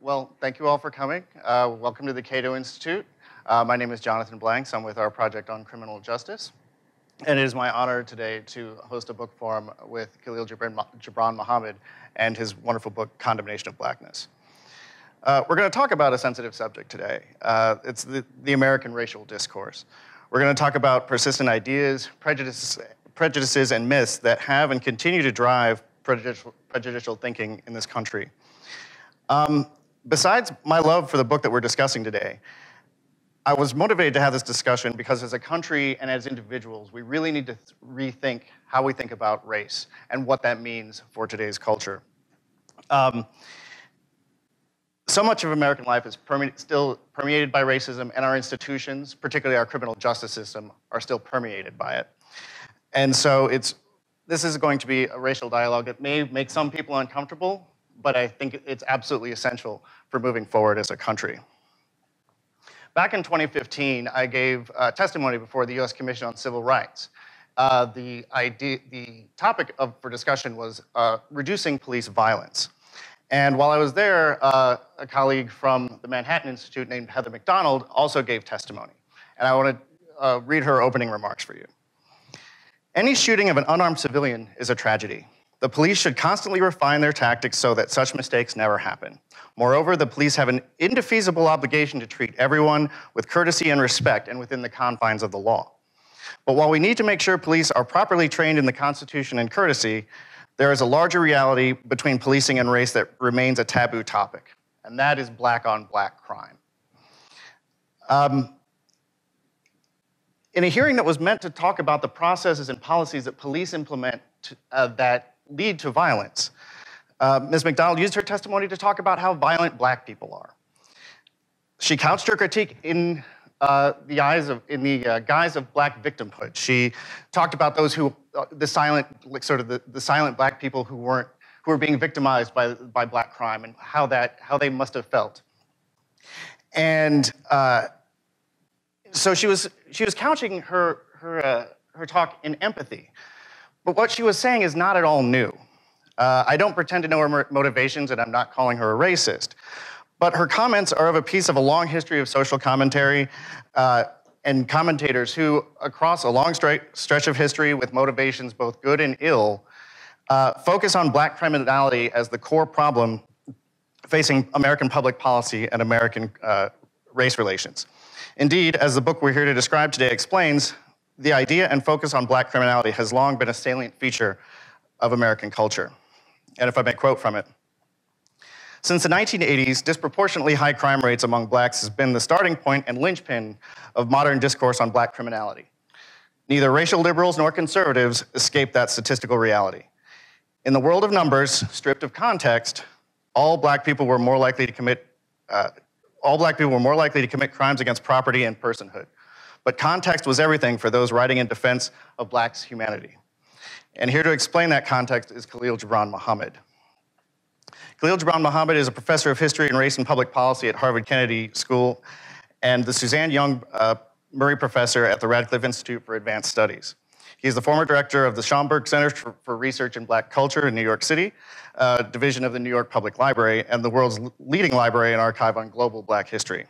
Well, thank you all for coming. Welcome to the Cato Institute. My name is Jonathan Blanks. I'm with our project on criminal justice. And it is my honor today to host a book forum with Khalil Gibran Muhammad and his wonderful book, Condemnation of Blackness. We're going to talk about a sensitive subject today. It's the American racial discourse. We're going to talk about persistent ideas, prejudices, and myths that have and continue to drive prejudicial thinking in this country. Besides my love for the book that we're discussing today, I was motivated to have this discussion because as a country and as individuals, we really need to rethink how we think about race and what that means for today's culture. So much of American life is still permeated by racism, and our institutions, particularly our criminal justice system, are still permeated by it. And so this is going to be a racial dialogue that may make some people uncomfortable, but I think it's absolutely essential for moving forward as a country. Back in 2015, I gave testimony before the U.S. Commission on Civil Rights. The topic for discussion was reducing police violence. And while I was there, a colleague from the Manhattan Institute named Heather McDonald also gave testimony. And I want to read her opening remarks for you. Any shooting of an unarmed civilian is a tragedy. The police should constantly refine their tactics so that such mistakes never happen. Moreover, the police have an indefeasible obligation to treat everyone with courtesy and respect and within the confines of the law. But while we need to make sure police are properly trained in the Constitution and courtesy, there is a larger reality between policing and race that remains a taboo topic, and that is black-on-black crime. In a hearing that was meant to talk about the processes and policies that police implement that lead to violence, Ms. McDonald used her testimony to talk about how violent black people are. She couched her critique in the guise of black victimhood. She talked about those who, the silent black people who were being victimized by black crime and how they must have felt. And so she was couching her talk in empathy. But what she was saying is not at all new. I don't pretend to know her motivations, and I'm not calling her a racist. But her comments are of a piece of a long history of social commentary and commentators who, across a long stretch of history with motivations both good and ill, focus on black criminality as the core problem facing American public policy and American race relations. Indeed, as the book we're here to describe today explains, the idea and focus on black criminality has long been a salient feature of American culture. And if I may quote from it, since the 1980s, disproportionately high crime rates among blacks has been the starting point and linchpin of modern discourse on black criminality. Neither racial liberals nor conservatives escape that statistical reality. In the world of numbers, stripped of context, all black people were more likely to commit crimes against property and personhood. But context was everything for those writing in defense of blacks' humanity. And here to explain that context is Khalil Gibran Muhammad. Khalil Gibran Muhammad is a professor of history and race and public policy at Harvard Kennedy School and the Suzanne Young Murray Professor at the Radcliffe Institute for Advanced Studies. He is the former director of the Schomburg Center for Research in Black Culture in New York City, division of the New York Public Library, and the world's leading library and archive on global black history.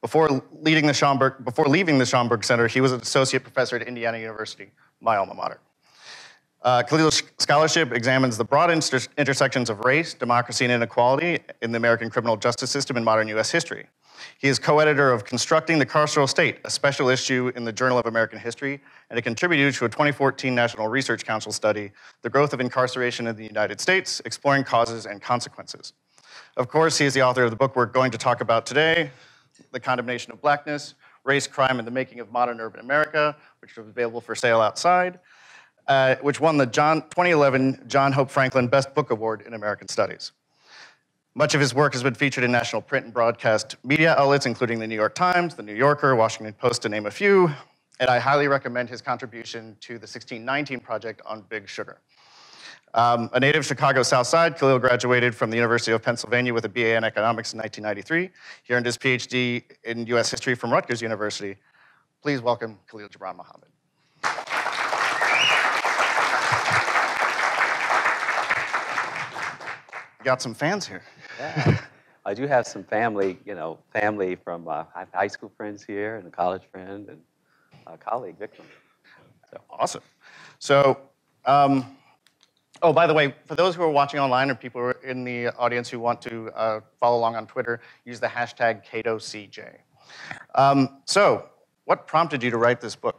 Before leaving the Schomburg Center, he was an associate professor at Indiana University, my alma mater. Khalil's scholarship examines the broad intersections of race, democracy, and inequality in the American criminal justice system in modern U.S. history. He is co-editor of Constructing the Carceral State, a special issue in the Journal of American History, and a contributor to a 2014 National Research Council study, The Growth of Incarceration in the United States, Exploring Causes and Consequences. Of course, he is the author of the book we're going to talk about today, The Condemnation of Blackness, Race, Crime, and the Making of Modern Urban America, which is available for sale outside, which won the 2011 John Hope Franklin Best Book Award in American Studies. Much of his work has been featured in national print and broadcast media outlets, including the New York Times, the New Yorker, Washington Post, to name a few, and I highly recommend his contribution to the 1619 Project on Big Sugar. A native of Chicago South Side, Khalil graduated from the University of Pennsylvania with a BA in economics in 1993. He earned his PhD in U.S. history from Rutgers University. Please welcome Khalil Gibran Muhammad. Got some fans here. Yeah. I do have some family, family from high school friends here and a college friend and a colleague, Vikram. So. Awesome. So, oh, by the way, for those who are watching online or people who are in the audience who want to follow along on Twitter, use the hashtag CatoCJ. So, what prompted you to write this book?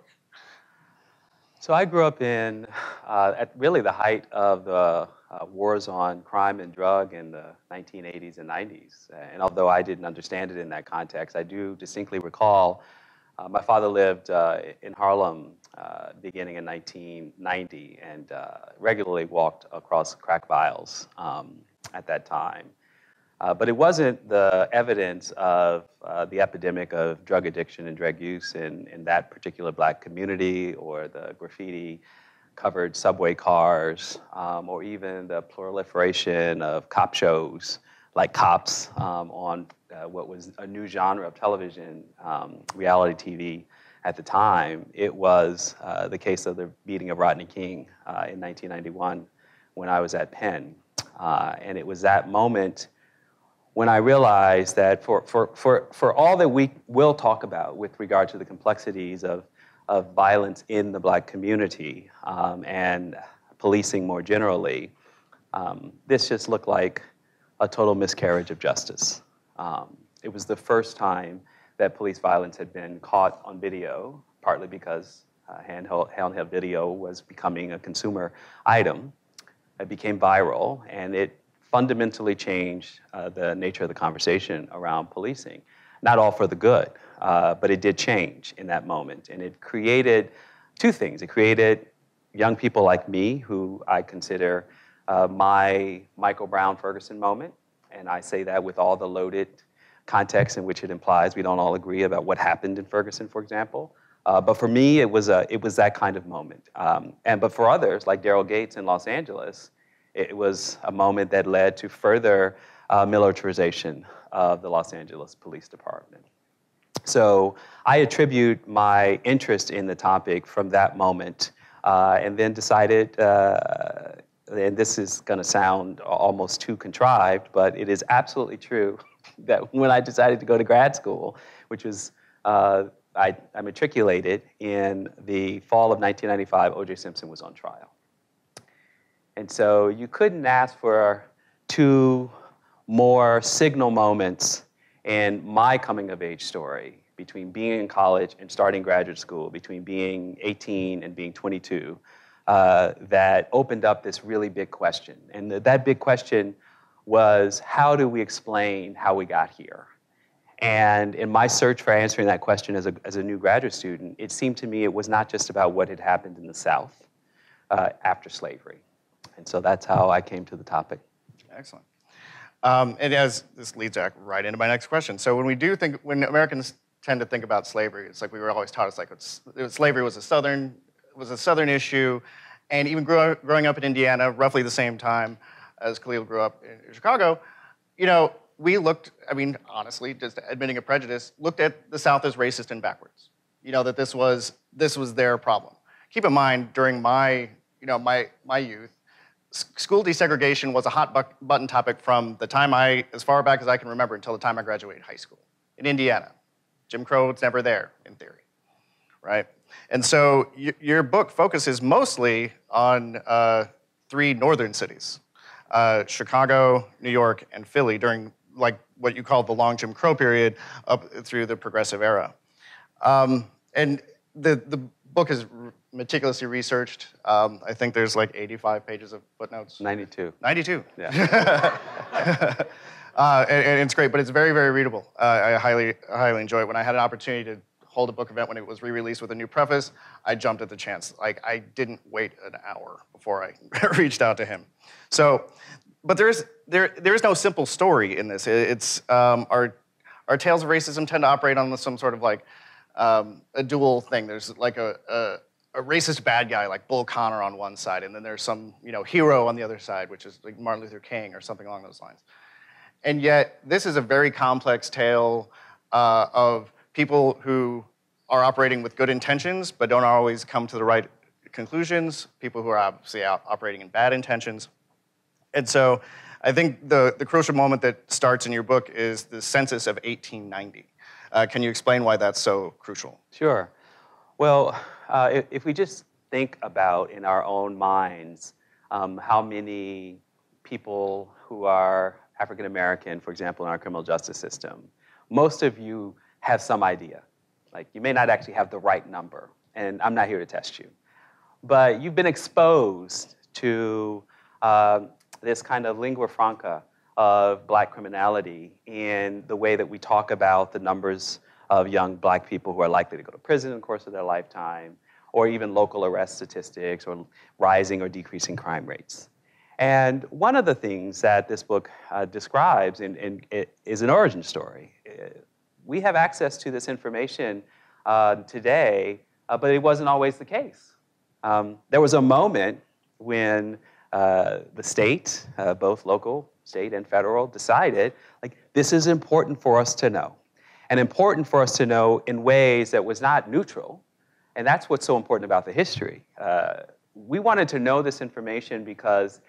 So I grew up in, at really the height of the wars on crime and drug in the 1980s and 90s. And although I didn't understand it in that context, I do distinctly recall my father lived in Harlem beginning in 1990 and regularly walked across crack vials at that time. But it wasn't the evidence of the epidemic of drug addiction and drug use in that particular Black community or the graffiti-covered subway cars or even the proliferation of cop shows like Cops on what was a new genre of television, reality TV at the time. It was the case of the beating of Rodney King in 1991 when I was at Penn. And it was that moment when I realized that for all that we will talk about with regard to the complexities of violence in the Black community and policing more generally, this just looked like a total miscarriage of justice. It was the first time that police violence had been caught on video, partly because handheld video was becoming a consumer item. It became viral, and it fundamentally changed the nature of the conversation around policing. Not all for the good, but it did change in that moment. And it created two things. It created young people like me, who I consider my Michael Brown Ferguson moment. And I say that with all the loaded context in which it implies we don't all agree about what happened in Ferguson, for example. But for me, it was that kind of moment. But for others, like Daryl Gates in Los Angeles, it was a moment that led to further militarization of the Los Angeles Police Department. So I attribute my interest in the topic from that moment and then decided, and this is going to sound almost too contrived, but it is absolutely true that when I decided to go to grad school, which was I matriculated in the fall of 1995, O.J. Simpson was on trial. And so you couldn't ask for two more signal moments in my coming-of-age story between being in college and starting graduate school, between being 18 and being 22, that opened up this really big question. And that big question was, how do we explain how we got here? And in my search for answering that question as a new graduate student, it seemed to me it was not just about what had happened in the South after slavery. And so that's how I came to the topic. Excellent. And as this leads right into my next question. So when we do think, when Americans tend to think about slavery, it's like we were always taught, it's like slavery was a Southern issue. And even growing up in Indiana, roughly the same time as Khalil grew up in Chicago, we looked, I mean, honestly, just admitting a prejudice, looked at the South as racist and backwards. That this was their problem. Keep in mind, during my, my youth, school desegregation was a hot button topic from the time as far back as I can remember, until the time I graduated high school in Indiana. Jim Crow was never there, in theory, right? And so your book focuses mostly on three northern cities, Chicago, New York, and Philly, during like what you call the long Jim Crow period up through the Progressive Era. And the book is meticulously researched. I think there's like 85 pages of footnotes. 92. 92. Yeah. And it's great, but it's very, very readable. I highly enjoy it. When I had an opportunity to hold a book event when it was re-released with a new preface, I jumped at the chance. Like, I didn't wait an hour before I reached out to him. So, but there is no simple story in this. It's our tales of racism tend to operate on some sort of like a dual thing. There's like a racist bad guy like Bull Connor on one side, and then there's some hero on the other side, which is like Martin Luther King or something along those lines. And yet, this is a very complex tale of people who are operating with good intentions but don't always come to the right conclusions, people who are obviously operating in bad intentions. And so I think the crucial moment that starts in your book is the census of 1890. Can you explain why that's so crucial? Sure. Well, if we just think about in our own minds how many people who are African American, for example, in our criminal justice system, most of you have some idea. Like, you may not actually have the right number, and I'm not here to test you. But you've been exposed to this kind of lingua franca of Black criminality and the way that we talk about the numbers of young Black people who are likely to go to prison in the course of their lifetime, or even local arrest statistics, or rising or decreasing crime rates. And one of the things that this book describes is an origin story. We have access to this information today, but it wasn't always the case. There was a moment when the state, both local, state, and federal, decided, like, this is important for us to know, and important for us to know in ways that was not neutral. And that's what's so important about the history. We wanted to know this information because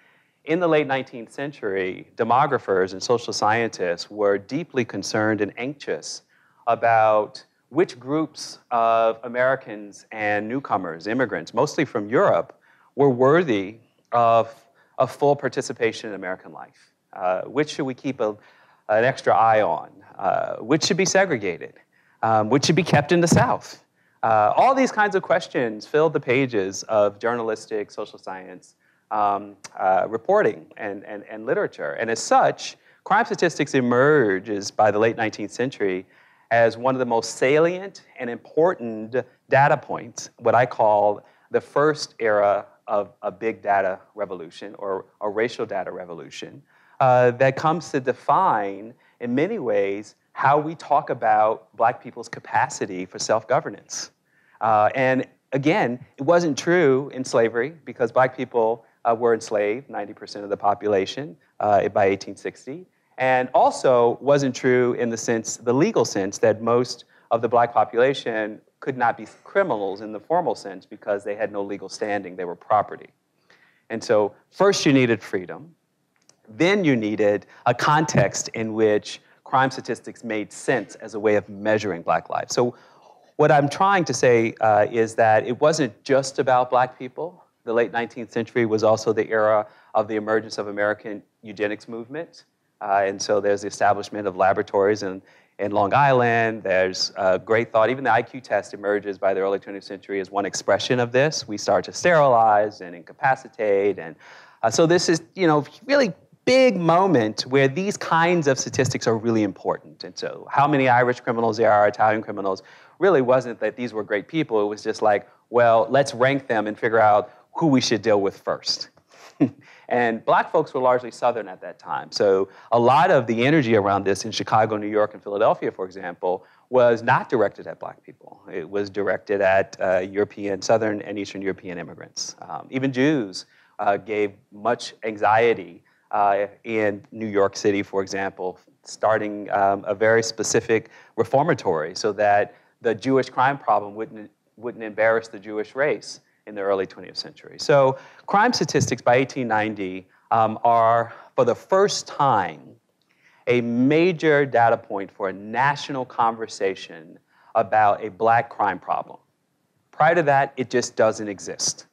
in the late 19th century, demographers and social scientists were deeply concerned and anxious about which groups of Americans and newcomers, immigrants, mostly from Europe, were worthy of full participation in American life. Which should we keep an extra eye on? Which should be segregated? Which should be kept in the South? All these kinds of questions filled the pages of journalistic, social science reporting and literature. And as such, crime statistics emerges by the late 19th century as one of the most salient and important data points, what I call the first era of a big data revolution, or a racial data revolution, that comes to define, in many ways, how we talk about Black people's capacity for self-governance. And again, it wasn't true in slavery, because Black people were enslaved, 90% of the population, by 1860. And also wasn't true in the sense, the legal sense, that most of the Black population could not be criminals in the formal sense because they had no legal standing, they were property. And so first you needed freedom, then you needed a context in which crime statistics made sense as a way of measuring Black lives. So what I'm trying to say is that it wasn't just about Black people. The late 19th century was also the era of the emergence of American eugenics movement. And so there's the establishment of laboratories in Long Island. There's great thought. Even the IQ test emerges by the early 20th century as one expression of this. We start to sterilize and incapacitate. And so this is, you know, really big moment where these kinds of statistics are really important. And so how many Irish criminals there are, Italian criminals, really wasn't that these were great people. It was just like, well, let's rank them and figure out who we should deal with first. And Black folks were largely Southern at that time. So a lot of the energy around this in Chicago, New York, and Philadelphia, for example, was not directed at Black people. It was directed at European, Southern and Eastern European immigrants. Even Jews gave much anxiety in New York City, for example, starting a very specific reformatory so that the Jewish crime problem wouldn't embarrass the Jewish race in the early 20th century. So crime statistics by 1890 are, for the first time, a major data point for a national conversation about a Black crime problem. Prior to that, it just doesn't exist.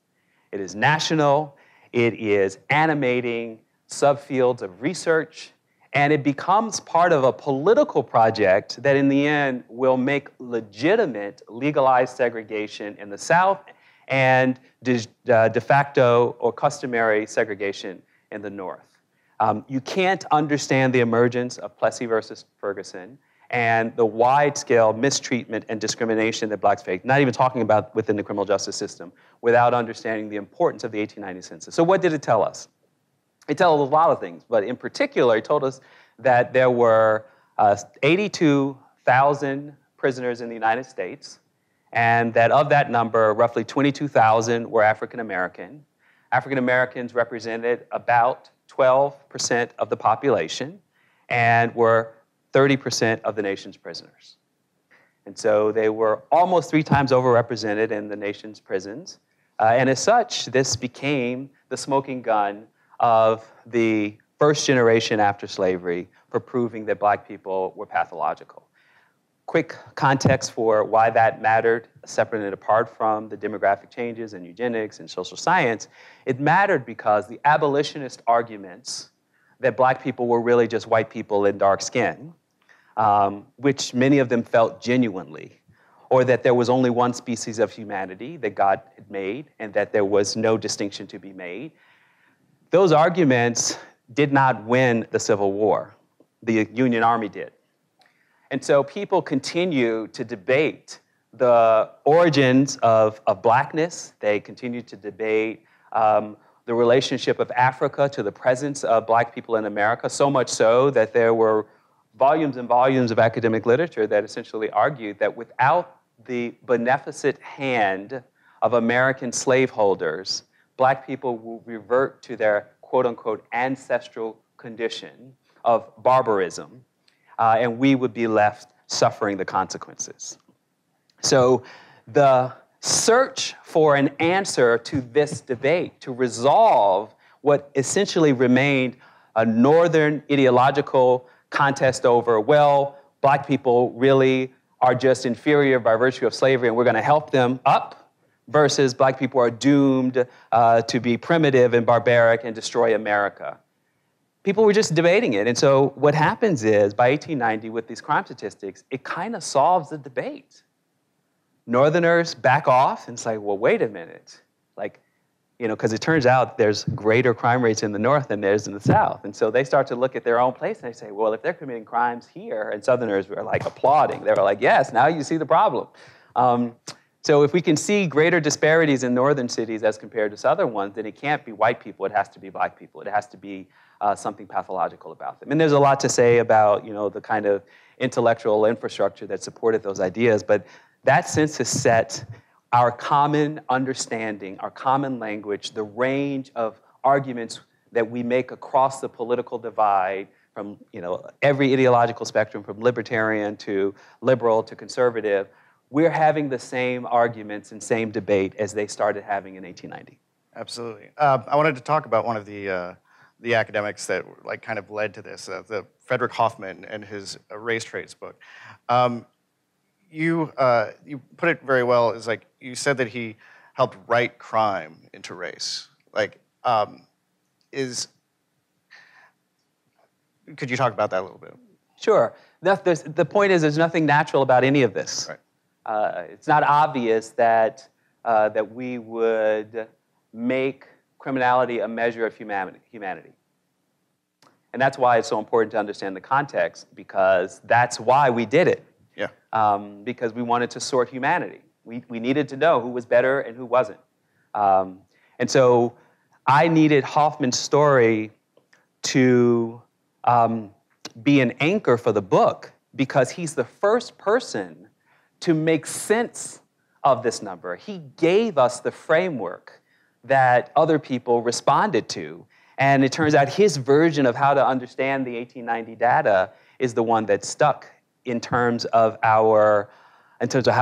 It is national, it is animating subfields of research, and it becomes part of a political project that in the end will make legitimate legalized segregation in the South and de facto or customary segregation in the North. You can't understand the emergence of Plessy versus Ferguson and the wide-scale mistreatment and discrimination that Blacks faced, not even talking about within the criminal justice system, without understanding the importance of the 1890 census. So what did it tell us? It tells us a lot of things, but in particular, it told us that there were 82,000 prisoners in the United States, and that of that number, roughly 22,000 were African American. African Americans represented about 12% of the population and were 30% of the nation's prisoners. And so they were almost 3 times overrepresented in the nation's prisons. And as such, this became the smoking gun of the first generation after slavery for proving that black people were pathological. Quick context for why that mattered, separate and apart from the demographic changes in eugenics and social science. It mattered because the abolitionist arguments that black people were really just white people in dark skin, which many of them felt genuinely, or that there was only one species of humanity that God had made and that there was no distinction to be made. Those arguments did not win the Civil War. The Union Army did. And so people continue to debate the origins of blackness. They continue to debate the relationship of Africa to the presence of black people in America, so much so that there were volumes and volumes of academic literature that essentially argued that without the beneficent hand of American slaveholders, black people will revert to their quote-unquote ancestral condition of barbarism. And we would be left suffering the consequences. So the search for an answer to this debate, to resolve what essentially remained a northern ideological contest over, well, black people really are just inferior by virtue of slavery and we're gonna help them up, versus black people are doomed to be primitive and barbaric and destroy America. People were just debating it. And so what happens is, by 1890, with these crime statistics, it kind of solves the debate. Northerners back off and say, well, wait a minute. Like, you know, because it turns out there's greater crime rates in the North than there's in the South. And so they start to look at their own place and they say, well, if they're committing crimes here, and Southerners were like applauding. They were like, yes, now you see the problem. So if we can see greater disparities in northern cities as compared to southern ones, then it can't be white people, it has to be black people. It has to be something pathological about them. And there's a lot to say about, you know, the kind of intellectual infrastructure that supported those ideas, but that census set our common understanding, our common language, the range of arguments that we make across the political divide from, you know, every ideological spectrum, from libertarian to liberal to conservative. We're having the same arguments and same debate as they started having in 1890. Absolutely. I wanted to talk about one of the academics that like kind of led to this, the Frederick Hoffman and his race traits book. You put it very well. It's like you said that he helped write crime into race. Like, could you talk about that a little bit? Sure. The point is, there's nothing natural about any of this. Right. It's not obvious that, that we would make criminality a measure of humanity. And that's why it's so important to understand the context, because that's why we did it. Yeah. Because we wanted to sort humanity. We needed to know who was better and who wasn't. And so I needed Hoffman's story to be an anchor for the book, because he's the first person to make sense of this number. He gave us the framework that other people responded to. And it turns out his version of how to understand the 1890 data is the one that stuck in terms of how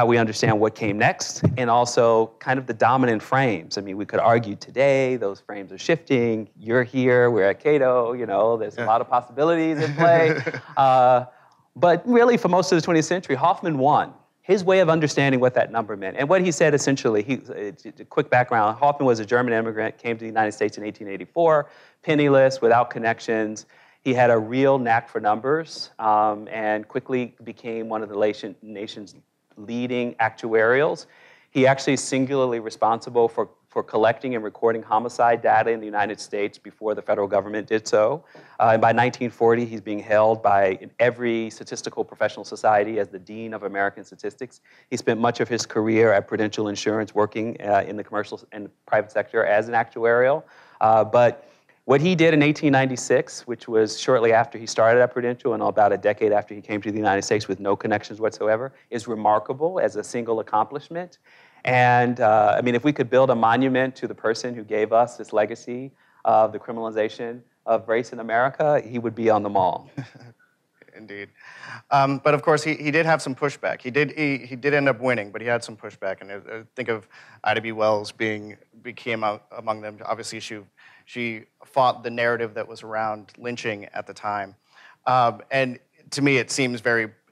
we understand what came next, and also kind of the dominant frames. I mean, we could argue today, those frames are shifting. You're here, we're at Cato, you know, there's a lot of possibilities in play. But really, for most of the 20th century, Hoffman won. His way of understanding what that number meant. And what he said essentially, a quick background, Hoffman was a German immigrant, came to the United States in 1884, penniless, without connections. He had a real knack for numbers and quickly became one of the nation's leading actuarials. He actually is singularly responsible for collecting and recording homicide data in the United States before the federal government did so. And by 1940, he's being hailed by every statistical professional society as the dean of American statistics. He spent much of his career at Prudential Insurance working in the commercial and private sector as an actuarial. But what he did in 1896, which was shortly after he started at Prudential and about a decade after he came to the United States with no connections whatsoever, is remarkable as a single accomplishment. And I mean, if we could build a monument to the person who gave us this legacy of the criminalization of race in America, he would be on the mall. indeed. But of course, he did have some pushback. He did end up winning, but he had some pushback. And I think of Ida B. Wells became among them. Obviously, she fought the narrative that was around lynching at the time. And to me, it seems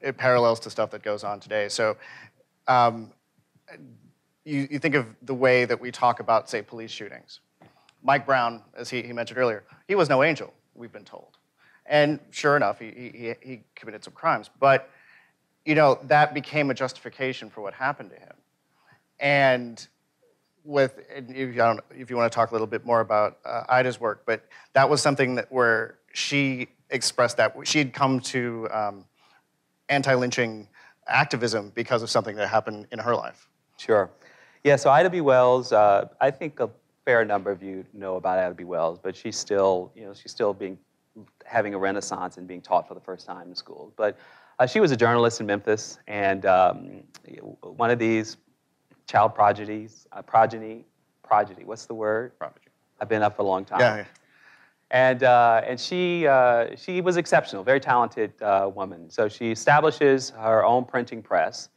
it parallels to stuff that goes on today. So you think of the way that we talk about, say, police shootings. Mike Brown, as he mentioned earlier, he was no angel, we've been told. And sure enough, he committed some crimes. But, that became a justification for what happened to him. And if you want to talk a little bit more about Ida's work, but that was something where she expressed that. She had come to anti-lynching activism because of something that happened in her life. Sure. Yeah, so Ida B. Wells, I think a fair number of you know about Ida B. Wells, but she's still, she's still having a renaissance and being taught for the first time in school. But she was a journalist in Memphis, and one of these child prodigies, prodigy, what's the word? Prodigy. I've been up for a long time. Yeah. And she was exceptional, very talented woman. So she establishes her own printing press,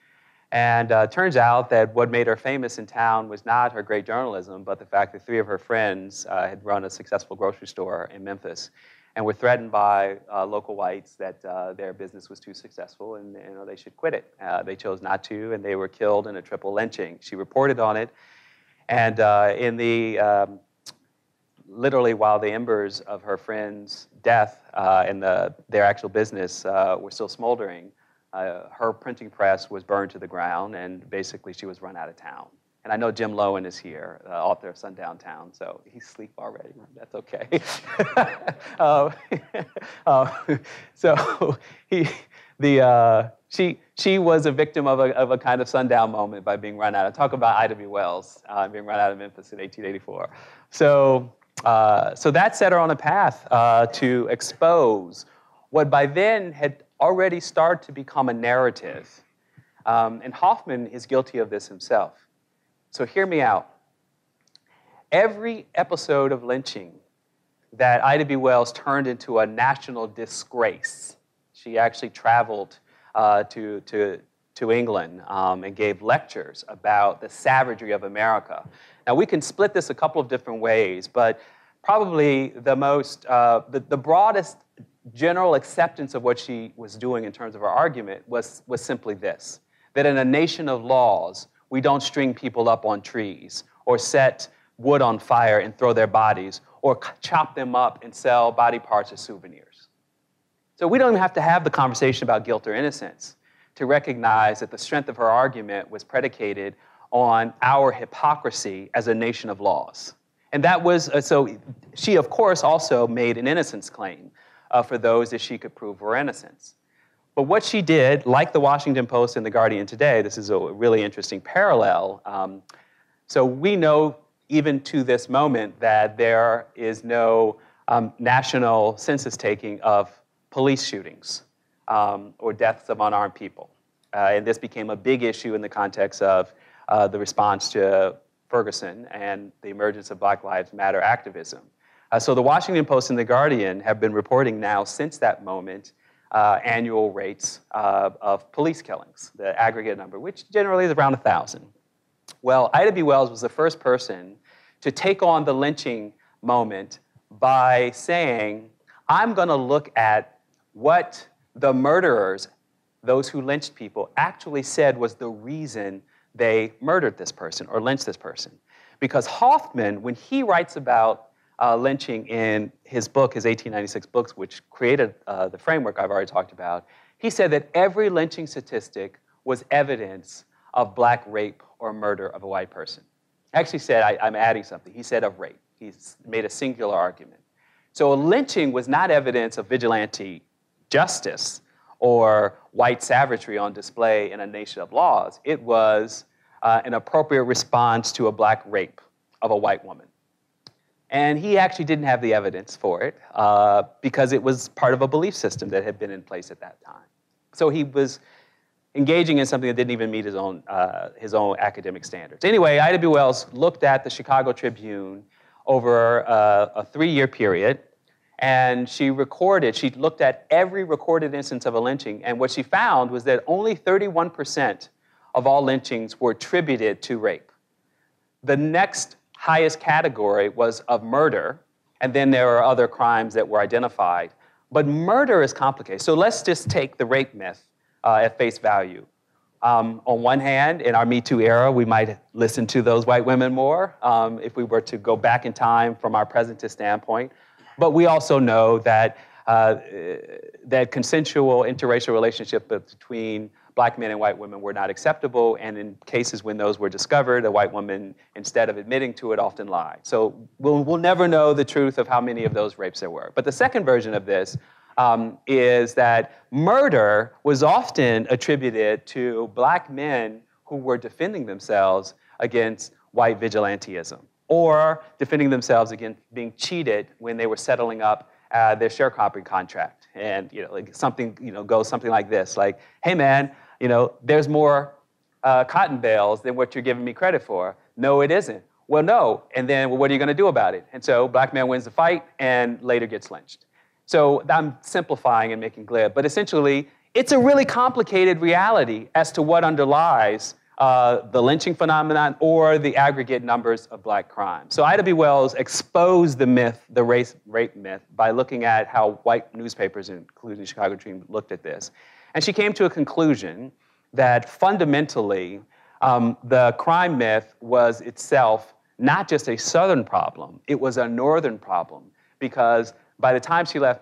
and turns out that what made her famous in town was not her great journalism, but the fact that three of her friends had run a successful grocery store in Memphis, and were threatened by local whites that their business was too successful and they should quit it. They chose not to, and they were killed in a triple lynching. She reported on it, and literally while the embers of her friend's death and their actual business were still smoldering, her printing press was burned to the ground, and basically she was run out of town. And I know Jim Lowen is here, author of Sundown Town, so he's asleep already. That's okay. So she was a victim of a kind of sundown moment by being run out of. Talk about Ida B. Wells being run out of Memphis in 1884. So. So that set her on a path to expose what by then had already started to become a narrative. And Hoffman is guilty of this himself. So hear me out. Every episode of lynching that Ida B. Wells turned into a national disgrace. She actually traveled to England and gave lectures about the savagery of America. Now, we can split this a couple of different ways, but probably the most, the broadest general acceptance of what she was doing in terms of her argument was simply this, that in a nation of laws, we don't string people up on trees or set wood on fire and throw their bodies or chop them up and sell body parts as souvenirs. So we don't even have to have the conversation about guilt or innocence to recognize that the strength of her argument was predicated on our hypocrisy as a nation of laws. And that was, so she, of course, also made an innocence claim for those that she could prove were innocents. But what she did, like the Washington Post and the Guardian today, this is a really interesting parallel. So we know, even to this moment, that there is no national census taking of police shootings. Or deaths of unarmed people. And this became a big issue in the context of the response to Ferguson and the emergence of Black Lives Matter activism. So the Washington Post and the Guardian have been reporting now since that moment annual rates of police killings, the aggregate number, which generally is around 1,000. Well, Ida B. Wells was the first person to take on the lynching moment by saying, I'm gonna look at what the murderers, those who lynched people, actually said was the reason they murdered this person or lynched this person. Because Hoffman, when he writes about lynching in his book, his 1896 books, which created the framework I've already talked about, he said that every lynching statistic was evidence of black rape or murder of a white person. Actually said, I'm adding something, he said of rape. He's made a singular argument. So a lynching was not evidence of vigilante justice or white savagery on display in a nation of laws. It was an appropriate response to a black rape of a white woman. And he actually didn't have the evidence for it because it was part of a belief system that had been in place at that time. So he was engaging in something that didn't even meet his own academic standards. Anyway, Ida B. Wells looked at the Chicago Tribune over a 3-year period And she recorded, she looked at every recorded instance of a lynching, and what she found was that only 31% of all lynchings were attributed to rape. The next highest category was of murder, and then there are other crimes that were identified. But murder is complicated, so let's just take the rape myth at face value. On one hand, in our Me Too era, we might listen to those white women more if we were to go back in time from our presentist standpoint. But we also know that, that consensual interracial relationships between Black men and white women were not acceptable, and in cases when those were discovered, a white woman, instead of admitting to it, often lied. So we'll never know the truth of how many of those rapes there were. But the second version of this is that murder was often attributed to Black men who were defending themselves against white vigilantism, or defending themselves against being cheated when they were settling up their sharecropping contract. And like something goes something like this, like, hey man, there's more cotton bales than what you're giving me credit for. No, it isn't. Well, no, and then well, what are you gonna do about it? And so Black man wins the fight and later gets lynched. So I'm simplifying and making glib, but essentially, it's a really complicated reality as to what underlies the lynching phenomenon or the aggregate numbers of Black crime. So Ida B. Wells exposed the myth, the rape myth, by looking at how white newspapers, including the Chicago Tribune, looked at this. And she came to a conclusion that fundamentally, the crime myth was itself not just a Southern problem, it was a Northern problem, because by the time she left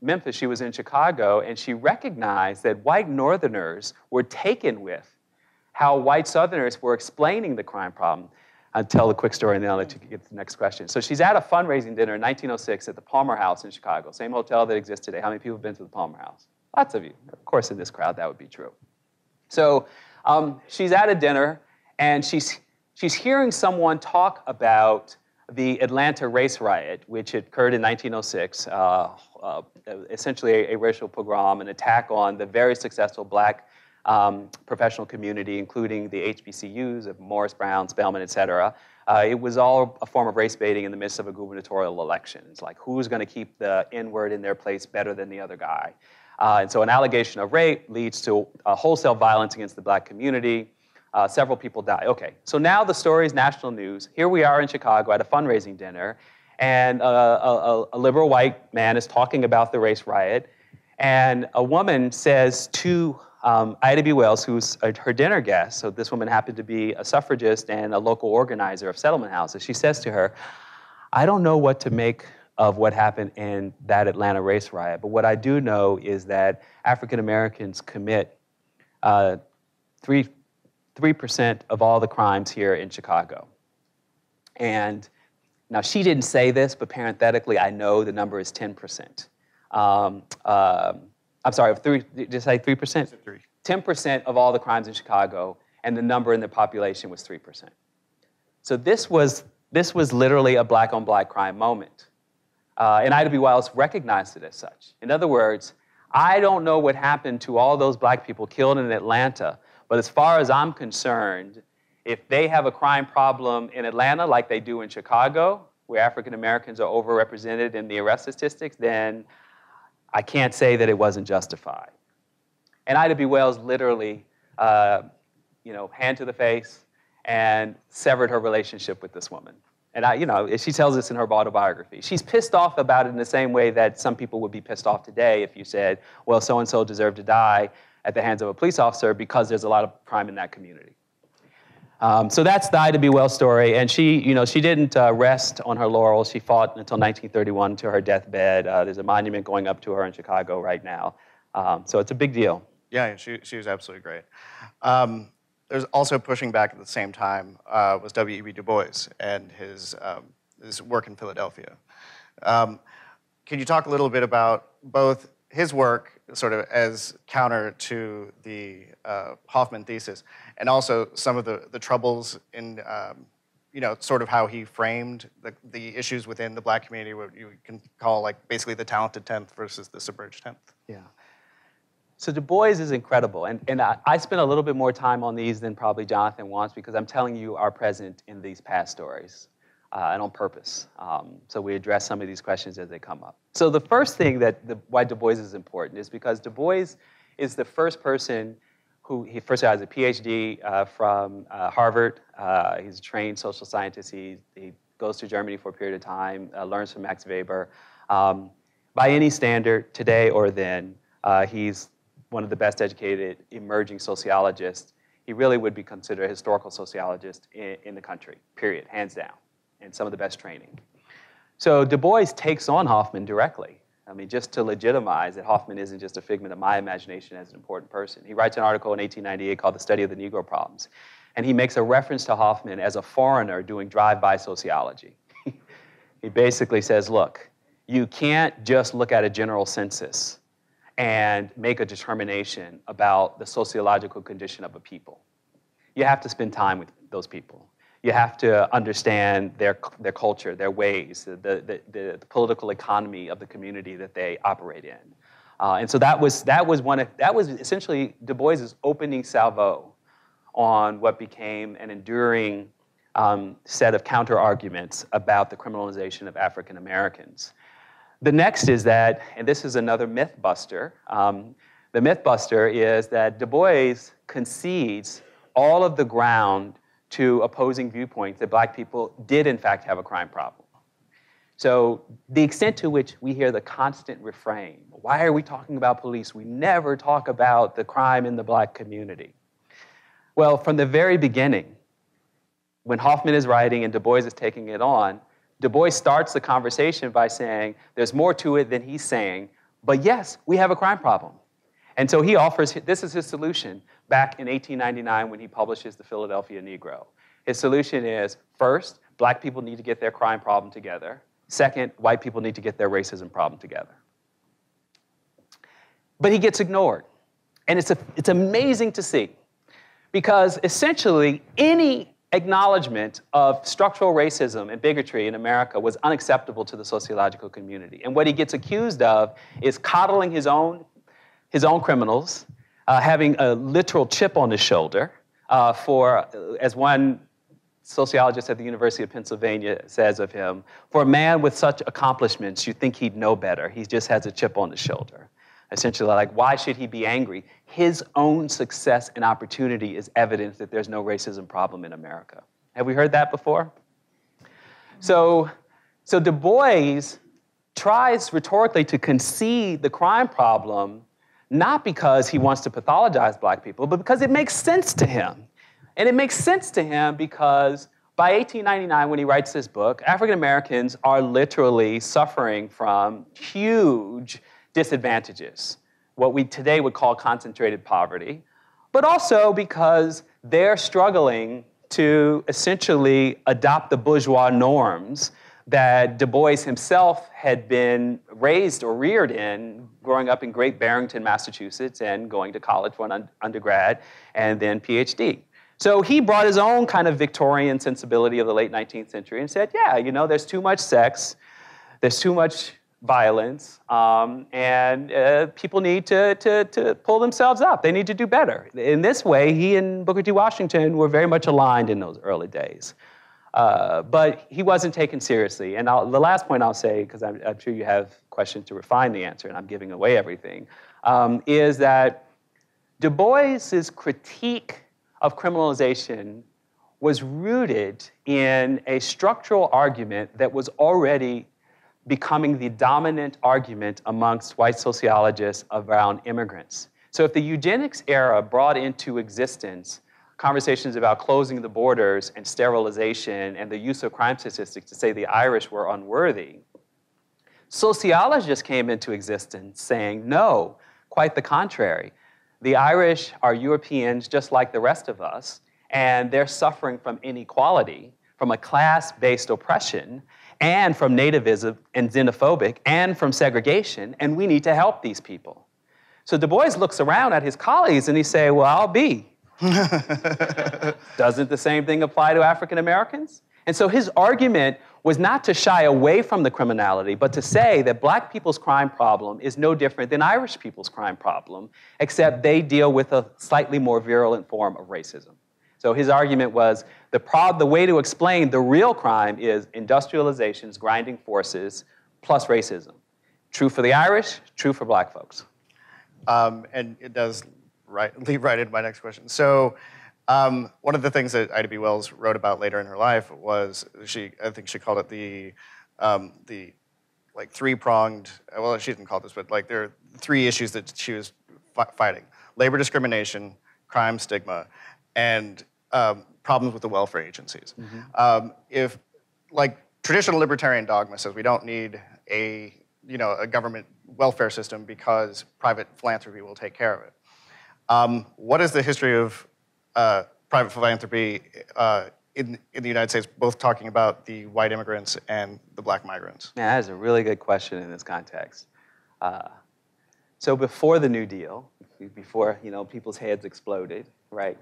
Memphis, she was in Chicago, and she recognized that white Northerners were taken with how white Southerners were explaining the crime problem. I'll tell a quick story and then I'll let you get to the next question. So she's at a fundraising dinner in 1906 at the Palmer House in Chicago, same hotel that exists today. How many people have been to the Palmer House? Lots of you. Of course, in this crowd, that would be true. So she's at a dinner and she's hearing someone talk about the Atlanta race riot, which occurred in 1906, essentially a racial pogrom, an attack on the very successful Black professional community, including the HBCUs of Morris, Brown, Spelman, et cetera. It was all a form of race baiting in the midst of a gubernatorial election. It's like, who's gonna keep the N-word in their place better than the other guy? And so an allegation of rape leads to wholesale violence against the Black community. Several people die. Okay, so now the story is national news. Here we are in Chicago at a fundraising dinner, and a liberal white man is talking about the race riot, and a woman says to Ida B. Wells, who's her dinner guest, so this woman happened to be a suffragist and a local organizer of settlement houses, she says to her, I don't know what to make of what happened in that Atlanta race riot, but what I do know is that African Americans commit 3% of all the crimes here in Chicago. And now she didn't say this, but parenthetically, I know the number is 10%. I'm sorry, did you say 3%? 10% of all the crimes in Chicago, and the number in the population was 3%. So this was literally a Black-on-Black crime moment. And Ida B. Wells recognized it as such. In other words, I don't know what happened to all those Black people killed in Atlanta, but as far as I'm concerned, if they have a crime problem in Atlanta like they do in Chicago, where African Americans are overrepresented in the arrest statistics, then I can't say that it wasn't justified. And Ida B. Wells literally, hand to the face, and severed her relationship with this woman. And she tells this in her autobiography. She's pissed off about it in the same way that some people would be pissed off today if you said, well, so-and-so deserved to die at the hands of a police officer because there's a lot of crime in that community. So that's the Ida B. Wells story, and she didn't rest on her laurels. She fought until 1931 to her deathbed. There's a monument going up to her in Chicago right now. So it's a big deal. Yeah, she was absolutely great. There's also pushing back at the same time was W.E.B. Du Bois and his work in Philadelphia. Can you talk a little bit about both his work sort of as counter to the Hoffman thesis, and also some of the troubles in, sort of how he framed the issues within the Black community, what you can call like basically the talented 10th versus the submerged 10th? Yeah. So Du Bois is incredible, and I spent a little bit more time on these than probably Jonathan wants, because I'm telling you our present in these past stories. and on purpose. So we address some of these questions as they come up. So the first thing that why Du Bois is important is because Du Bois is the first person who, he first has a PhD from Harvard. He's a trained social scientist. He goes to Germany for a period of time, learns from Max Weber. By any standard, today or then, he's one of the best educated emerging sociologists. He really would be considered a historical sociologist in the country, period, hands down, and some of the best training. So Du Bois takes on Hoffman directly. I mean, just to legitimize that Hoffman isn't just a figment of my imagination as an important person. He writes an article in 1898 called The Study of the Negro Problems, and he makes a reference to Hoffman as a foreigner doing drive-by sociology. He basically says, look, you can't just look at a general census and make a determination about the sociological condition of a people. You have to spend time with those people. You have to understand their culture, their ways, the political economy of the community that they operate in. And so that was essentially Du Bois's opening salvo on what became an enduring set of counter-arguments about the criminalization of African Americans. The next is that, and this is another myth buster, the myth buster is that Du Bois concedes all of the ground to opposing viewpoints that black people did in fact have a crime problem. So the extent to which we hear the constant refrain, why are we talking about police? We never talk about the crime in the black community. Well, from the very beginning, when Hoffman is writing and Du Bois is taking it on, Du Bois starts the conversation by saying, there's more to it than he's saying, but yes, we have a crime problem. And so he offers, this is his solution back in 1899 when he publishes The Philadelphia Negro. His solution is, first, black people need to get their crime problem together. Second, white people need to get their racism problem together. But he gets ignored. And it's amazing to see, because essentially any acknowledgement of structural racism and bigotry in America was unacceptable to the sociological community. And what he gets accused of is coddling his own criminals, having a literal chip on his shoulder for, as one sociologist at the University of Pennsylvania says of him, for a man with such accomplishments, you'd think he'd know better. He just has a chip on his shoulder. Essentially, like, why should he be angry? His own success and opportunity is evidence that there's no racism problem in America. Have we heard that before? So Du Bois tries rhetorically to concede the crime problem, not because he wants to pathologize black people, but because it makes sense to him. And it makes sense to him because by 1899, when he writes this book, African Americans are literally suffering from huge disadvantages, what we today would call concentrated poverty, but also because they're struggling to essentially adopt the bourgeois norms that Du Bois himself had been raised or reared in, growing up in Great Barrington, Massachusetts, and going to college for an undergrad and then PhD. So he brought his own kind of Victorian sensibility of the late 19th century and said, yeah, you know, there's too much sex, there's too much violence, and people need to pull themselves up. They need to do better. In this way, he and Booker T. Washington were very much aligned in those early days. But he wasn't taken seriously. And the last point I'll say, because I'm sure you have questions to refine the answer, and I'm giving away everything, is that Du Bois's critique of criminalization was rooted in a structural argument that was already becoming the dominant argument amongst white sociologists around immigrants. So if the eugenics era brought into existence conversations about closing the borders and sterilization and the use of crime statistics to say the Irish were unworthy, sociologists came into existence saying, no, quite the contrary. The Irish are Europeans just like the rest of us, and they're suffering from inequality, from a class-based oppression, and from nativism and xenophobic, and from segregation, and we need to help these people. So Du Bois looks around at his colleagues and he says, well, I'll be. Doesn't the same thing apply to African Americans? And so his argument was not to shy away from the criminality, but to say that black people's crime problem is no different than Irish people's crime problem, except they deal with a slightly more virulent form of racism. So his argument was the way to explain the real crime is industrialization's grinding forces plus racism. True for the Irish, true for black folks. And it does lead right into my next question. So one of the things that Ida B. Wells wrote about later in her life was, I think she called it the like three-pronged, well, she didn't call it this, but like there are three issues that she was fighting. Labor discrimination, crime stigma, and problems with the welfare agencies. Mm-hmm. If, like, traditional libertarian dogma says we don't need a, a government welfare system because private philanthropy will take care of it. What is the history of private philanthropy in the United States, both talking about the white immigrants and the black migrants? Yeah, that is a really good question in this context. So before the New Deal, before people's heads exploded, right,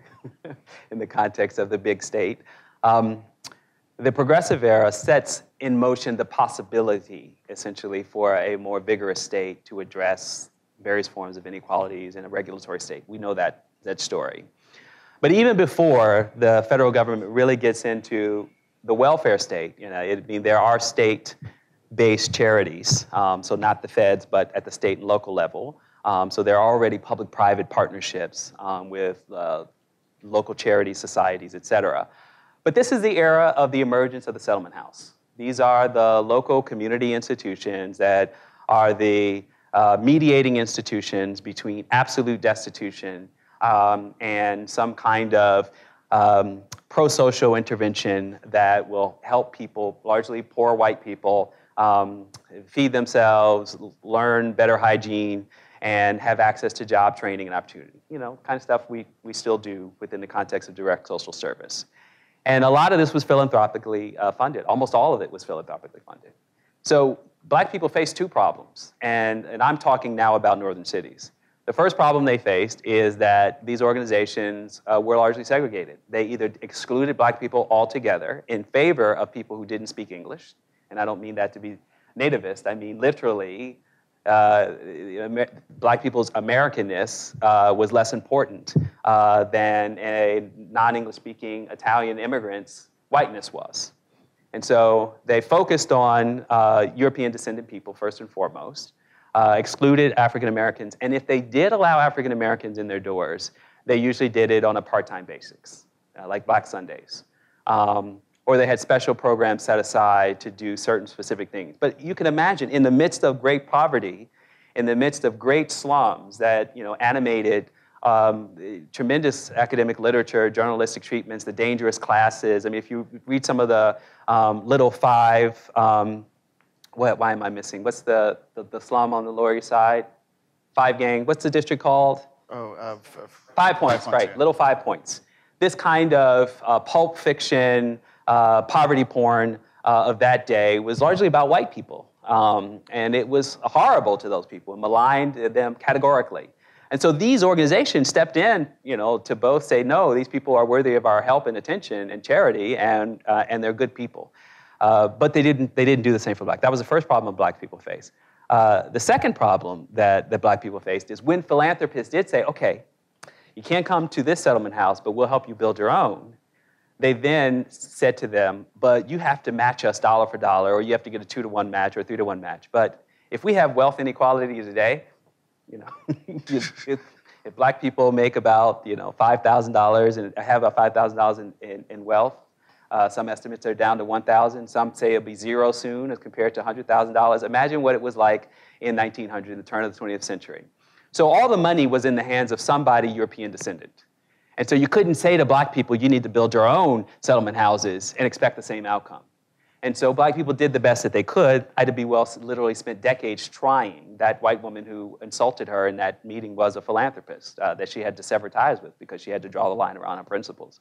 in the context of the big state, the Progressive Era sets in motion the possibility, essentially, for a more vigorous state to address various forms of inequalities in a regulatory state. We know that story. But even before the federal government really gets into the welfare state, there are state-based charities, so not the feds, but at the state and local level. So there are already public-private partnerships with local charity societies, et cetera. But this is the era of the emergence of the settlement house. These are the local community institutions that are the mediating institutions between absolute destitution and some kind of pro-social intervention that will help people, largely poor white people, feed themselves, learn better hygiene, and have access to job training and opportunity. Kind of stuff we still do within the context of direct social service. And a lot of this was philanthropically funded. Almost all of it was philanthropically funded. So black people faced two problems, and I'm talking now about northern cities. The first problem they faced is that these organizations were largely segregated. They either excluded black people altogether in favor of people who didn't speak English, and I don't mean that to be nativist, I mean literally black people's Americanness was less important than a non-English speaking Italian immigrant's whiteness was. And so they focused on European descendant people first and foremost, excluded African Americans, and if they did allow African Americans in their doors, they usually did it on a part-time basis, like Black Sundays. Or they had special programs set aside to do certain specific things. But you can imagine, in the midst of great poverty, in the midst of great slums that animated tremendous academic literature, journalistic treatments, the dangerous classes. I mean, if you read some of the Little Five, why am I missing? What's the slum on the Lower East Side? Five Gang, what's the district called? Oh, 5 Points, right, yeah. Little 5 Points. This kind of pulp fiction, poverty porn of that day was largely about white people. And it was horrible to those people and maligned them categorically. And so these organizations stepped in, to both say, no, these people are worthy of our help and attention and charity, and they're good people. But they didn't do the same for black. That was the first problem black people faced. The second problem that black people faced is when philanthropists did say, okay, you can't come to this settlement house, but we'll help you build your own. They then said to them, but you have to match us dollar for dollar, or you have to get a 2-to-1 match or a 3-to-1 match. But if we have wealth inequality today, if black people make about, $5,000 and have about $5,000 in wealth, some estimates are down to $1,000. Some say it'll be zero soon as compared to $100,000. Imagine what it was like in 1900, the turn of the 20th century. So all the money was in the hands of somebody European descendant. And so you couldn't say to black people, you need to build your own settlement houses and expect the same outcome. And so black people did the best that they could. Ida B. Wells literally spent decades trying. That white woman who insulted her in that meeting was a philanthropist that she had to sever ties with because she had to draw the line around her principles.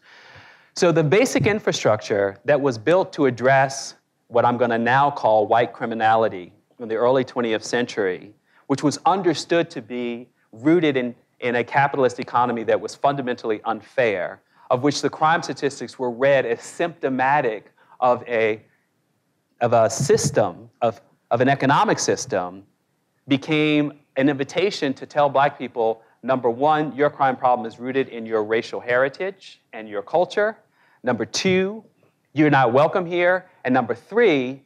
So the basic infrastructure that was built to address what I'm going to now call white criminality in the early 20th century, which was understood to be rooted in a capitalist economy that was fundamentally unfair, of which the crime statistics were read as symptomatic of a system, of an economic system, became an invitation to tell black people, Number one, your crime problem is rooted in your racial heritage and your culture. Number two, you're not welcome here. And number three,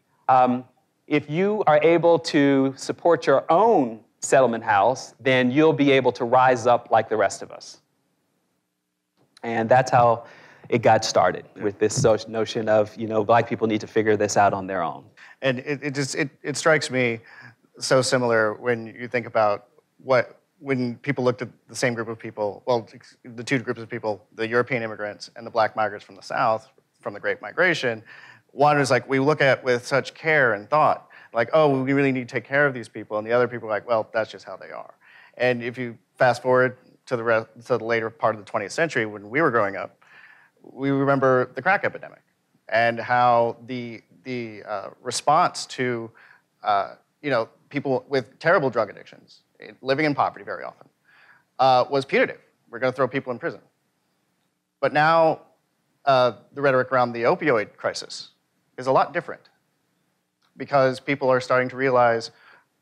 if you are able to support your own settlement house, then you'll be able to rise up like the rest of us. And that's how it got started, with this notion of, you know, Black people need to figure this out on their own. And it strikes me so similar when you think about when people looked at the same group of people, well, the two groups of people, the European immigrants and the Black migrants from the South, from the Great Migration. One is like, we look at with such care and thought, like, oh, we really need to take care of these people. And the other people are like, well, that's just how they are. And if you fast forward to the later part of the 20th century, when we were growing up, we remember the crack epidemic and how the response to you know, people with terrible drug addictions, living in poverty very often, was punitive. We're going to throw people in prison. But now the rhetoric around the opioid crisis is a lot different, because people are starting to realize,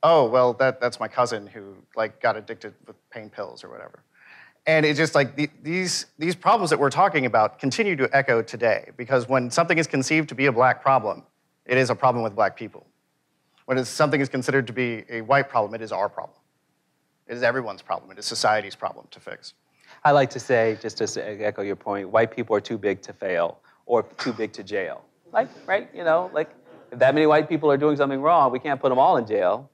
oh, well, that's my cousin who like got addicted with pain pills or whatever. And it's just like these problems that we're talking about continue to echo today, because when something is conceived to be a Black problem, it is a problem with Black people. When something is considered to be a white problem, it is our problem. It is everyone's problem. It is society's problem to fix. I like to say, just to echo your point, white people are too big to fail or too big to jail. Like, right? You know, like, if that many white people are doing something wrong, we can't put them all in jail,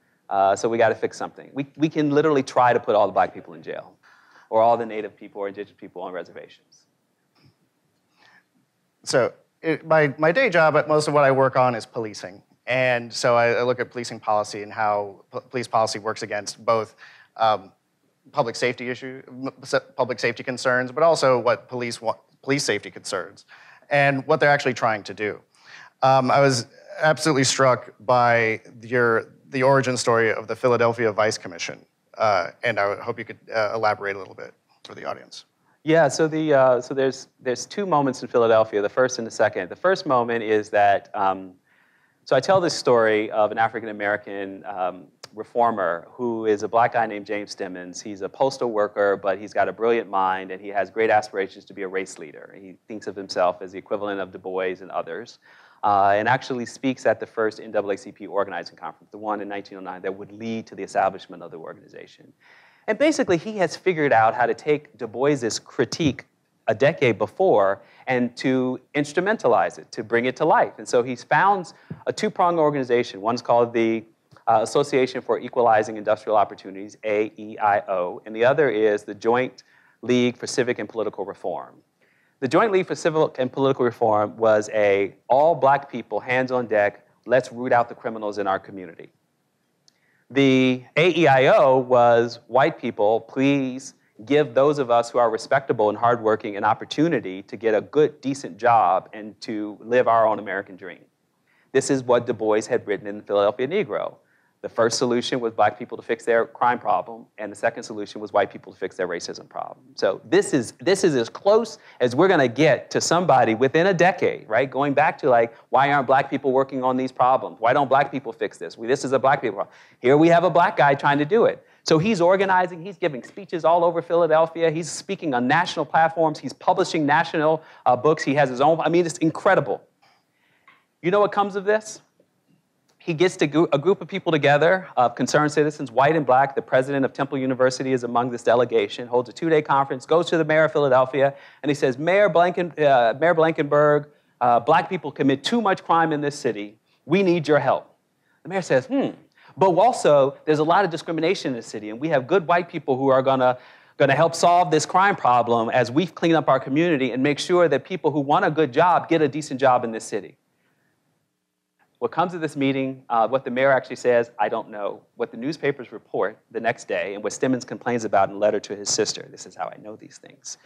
so we got to fix something. We can literally try to put all the Black people in jail, or all the Native people or Indigenous people on reservations. So my day job, but most of what I work on is policing. And so I look at policing policy and how police policy works against both public safety concerns, but also what police safety concerns, and what they're actually trying to do. I was absolutely struck by the origin story of the Philadelphia Vice Commission. And I hope you could elaborate a little bit for the audience. Yeah, so there's two moments in Philadelphia, the first and the second. The first moment is that, so I tell this story of an African-American reformer who is a Black guy named James Stimmons. He's a postal worker, but he's got a brilliant mind, and he has great aspirations to be a race leader. He thinks of himself as the equivalent of Du Bois and others, and actually speaks at the first NAACP organizing conference, the one in 1909 that would lead to the establishment of the organization. And basically, he has figured out how to take Du Bois's critique a decade before and to instrumentalize it, to bring it to life. And so he's found a two-pronged organization. One's called the Association for Equalizing Industrial Opportunities, AEIO, and the other is the Joint League for Civic and Political Reform. The Joint League for Civil and Political Reform was a all-Black people, hands on deck, let's root out the criminals in our community. The AEIO was white people, please give those of us who are respectable and hardworking an opportunity to get a good, decent job and to live our own American dream. This is what Du Bois had written in the Philadelphia Negro. The first solution was Black people to fix their crime problem, and the second solution was white people to fix their racism problem. So this is as close as we're gonna get to somebody within a decade, right? Going back to like, why aren't Black people working on these problems? Why don't Black people fix this? This is a Black people problem. Here we have a Black guy trying to do it. So he's organizing, he's giving speeches all over Philadelphia, he's speaking on national platforms, he's publishing national books, he has his own, I mean, it's incredible. You know what comes of this? He gets a group of people together, of concerned citizens, white and Black. The president of Temple University is among this delegation, holds a two-day conference, goes to the mayor of Philadelphia, and he says, Mayor Blankenberg, Black people commit too much crime in this city. We need your help. The mayor says, but also there's a lot of discrimination in the city, and we have good white people who are gonna help solve this crime problem as we clean up our community and make sure that people who want a good job get a decent job in this city. What comes of this meeting, what the mayor actually says, I don't know. What the newspapers report the next day, and what Stimmons complains about in a letter to his sister, this is how I know these things,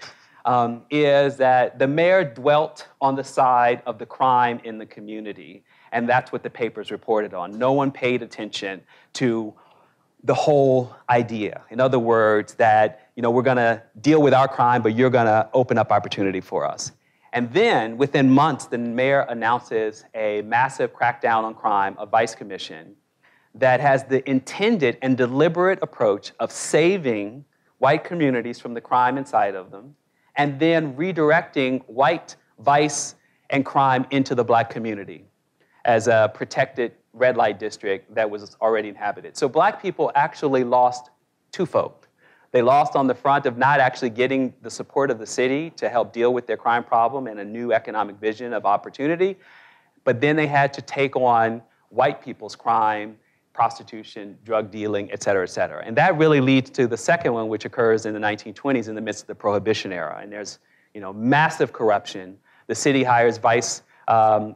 is that the mayor dwelt on the side of the crime in the community, and that's what the papers reported on. No one paid attention to the whole idea. In other words, that, you know, we're gonna deal with our crime, but you're gonna open up opportunity for us. And then, within months, the mayor announces a massive crackdown on crime, a vice commission, that has the intended and deliberate approach of saving white communities from the crime inside of them, and then redirecting white vice and crime into the black community as a protected red light district that was already inhabited. So black people actually lost twofold. They lost on the front of not actually getting the support of the city to help deal with their crime problem and a new economic vision of opportunity, but then they had to take on white people's crime, prostitution, drug dealing, et cetera, et cetera. And that really leads to the second one, which occurs in the 1920s in the midst of the Prohibition era. And there's, you know, massive corruption. The city hires vice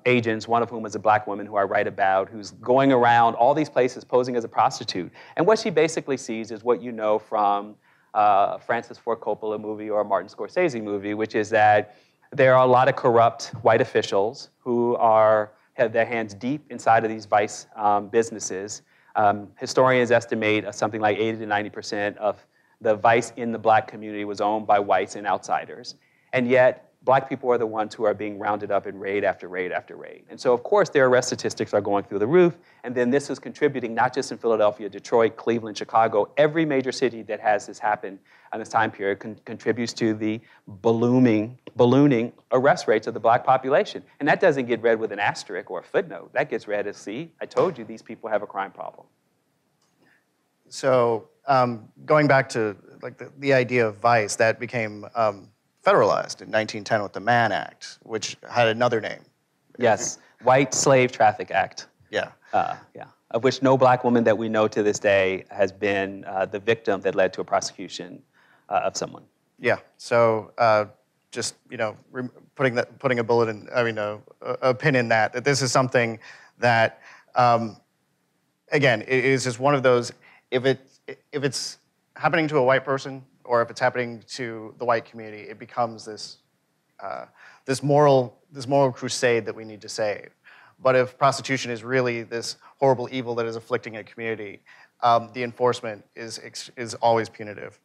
agents, one of whom is a black woman who I write about, who's going around all these places posing as a prostitute. And what she basically sees is what you know from a Francis Ford Coppola movie or a Martin Scorsese movie, which is that there are a lot of corrupt white officials who have their hands deep inside of these vice businesses. Historians estimate something like 80 to 90% of the vice in the black community was owned by whites and outsiders. And yet, black people are the ones who are being rounded up in raid after raid after raid. And so, of course, their arrest statistics are going through the roof. And then this is contributing not just in Philadelphia, Detroit, Cleveland, Chicago. Every major city that has this happen in this time period contributes to the ballooning arrest rates of the black population. And that doesn't get read with an asterisk or a footnote. That gets read as, see, I told you these people have a crime problem. So going back to like the idea of vice, that became federalized in 1910 with the Mann Act, which had another name. Yes, White Slave Traffic Act. Yeah. Of which no black woman that we know to this day has been the victim that led to a prosecution of someone. Yeah, so just, you know, putting a bullet in, I mean, a pin in that this is something that, again, it is just one of those, if it's happening to a white person, or if it's happening to the white community, it becomes this, this moral crusade that we need to save. But if prostitution is really this horrible evil that is afflicting a community, the enforcement is always punitive.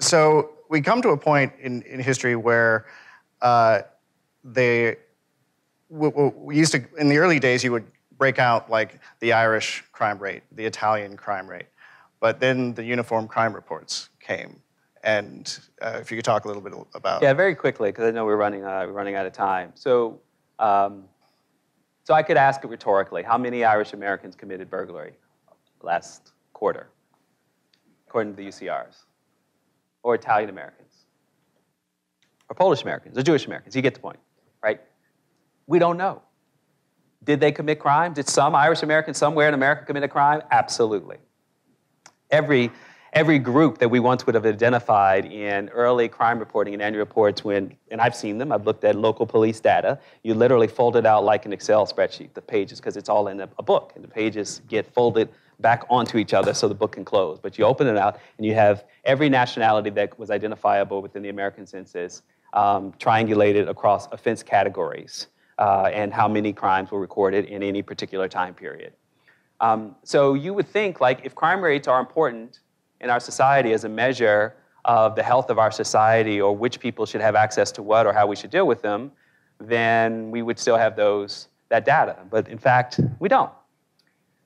So we come to a point in history where we used to, in the early days, you would break out like the Irish crime rate, the Italian crime rate. But then the uniform crime reports came, and if you could talk a little bit about very quickly, because I know we're running out of time. So, so I could ask it rhetorically: how many Irish Americans committed burglary last quarter, according to the UCRs, or Italian Americans, or Polish Americans, or Jewish Americans? You get the point, right? We don't know. Did they commit crime? Did some Irish American somewhere in America commit a crime? Absolutely. Every group that we once would have identified in early crime reporting and annual reports when, and I've seen them, I've looked at local police data, you literally fold it out like an Excel spreadsheet, the pages, because it's all in a book, and the pages get folded back onto each other so the book can close. But you open it out, and you have every nationality that was identifiable within the American census triangulated across offense categories and how many crimes were recorded in any particular time period. So you would think, like, if crime rates are important in our society as a measure of the health of our society or which people should have access to what or how we should deal with them, then we would still have that data. But in fact, we don't.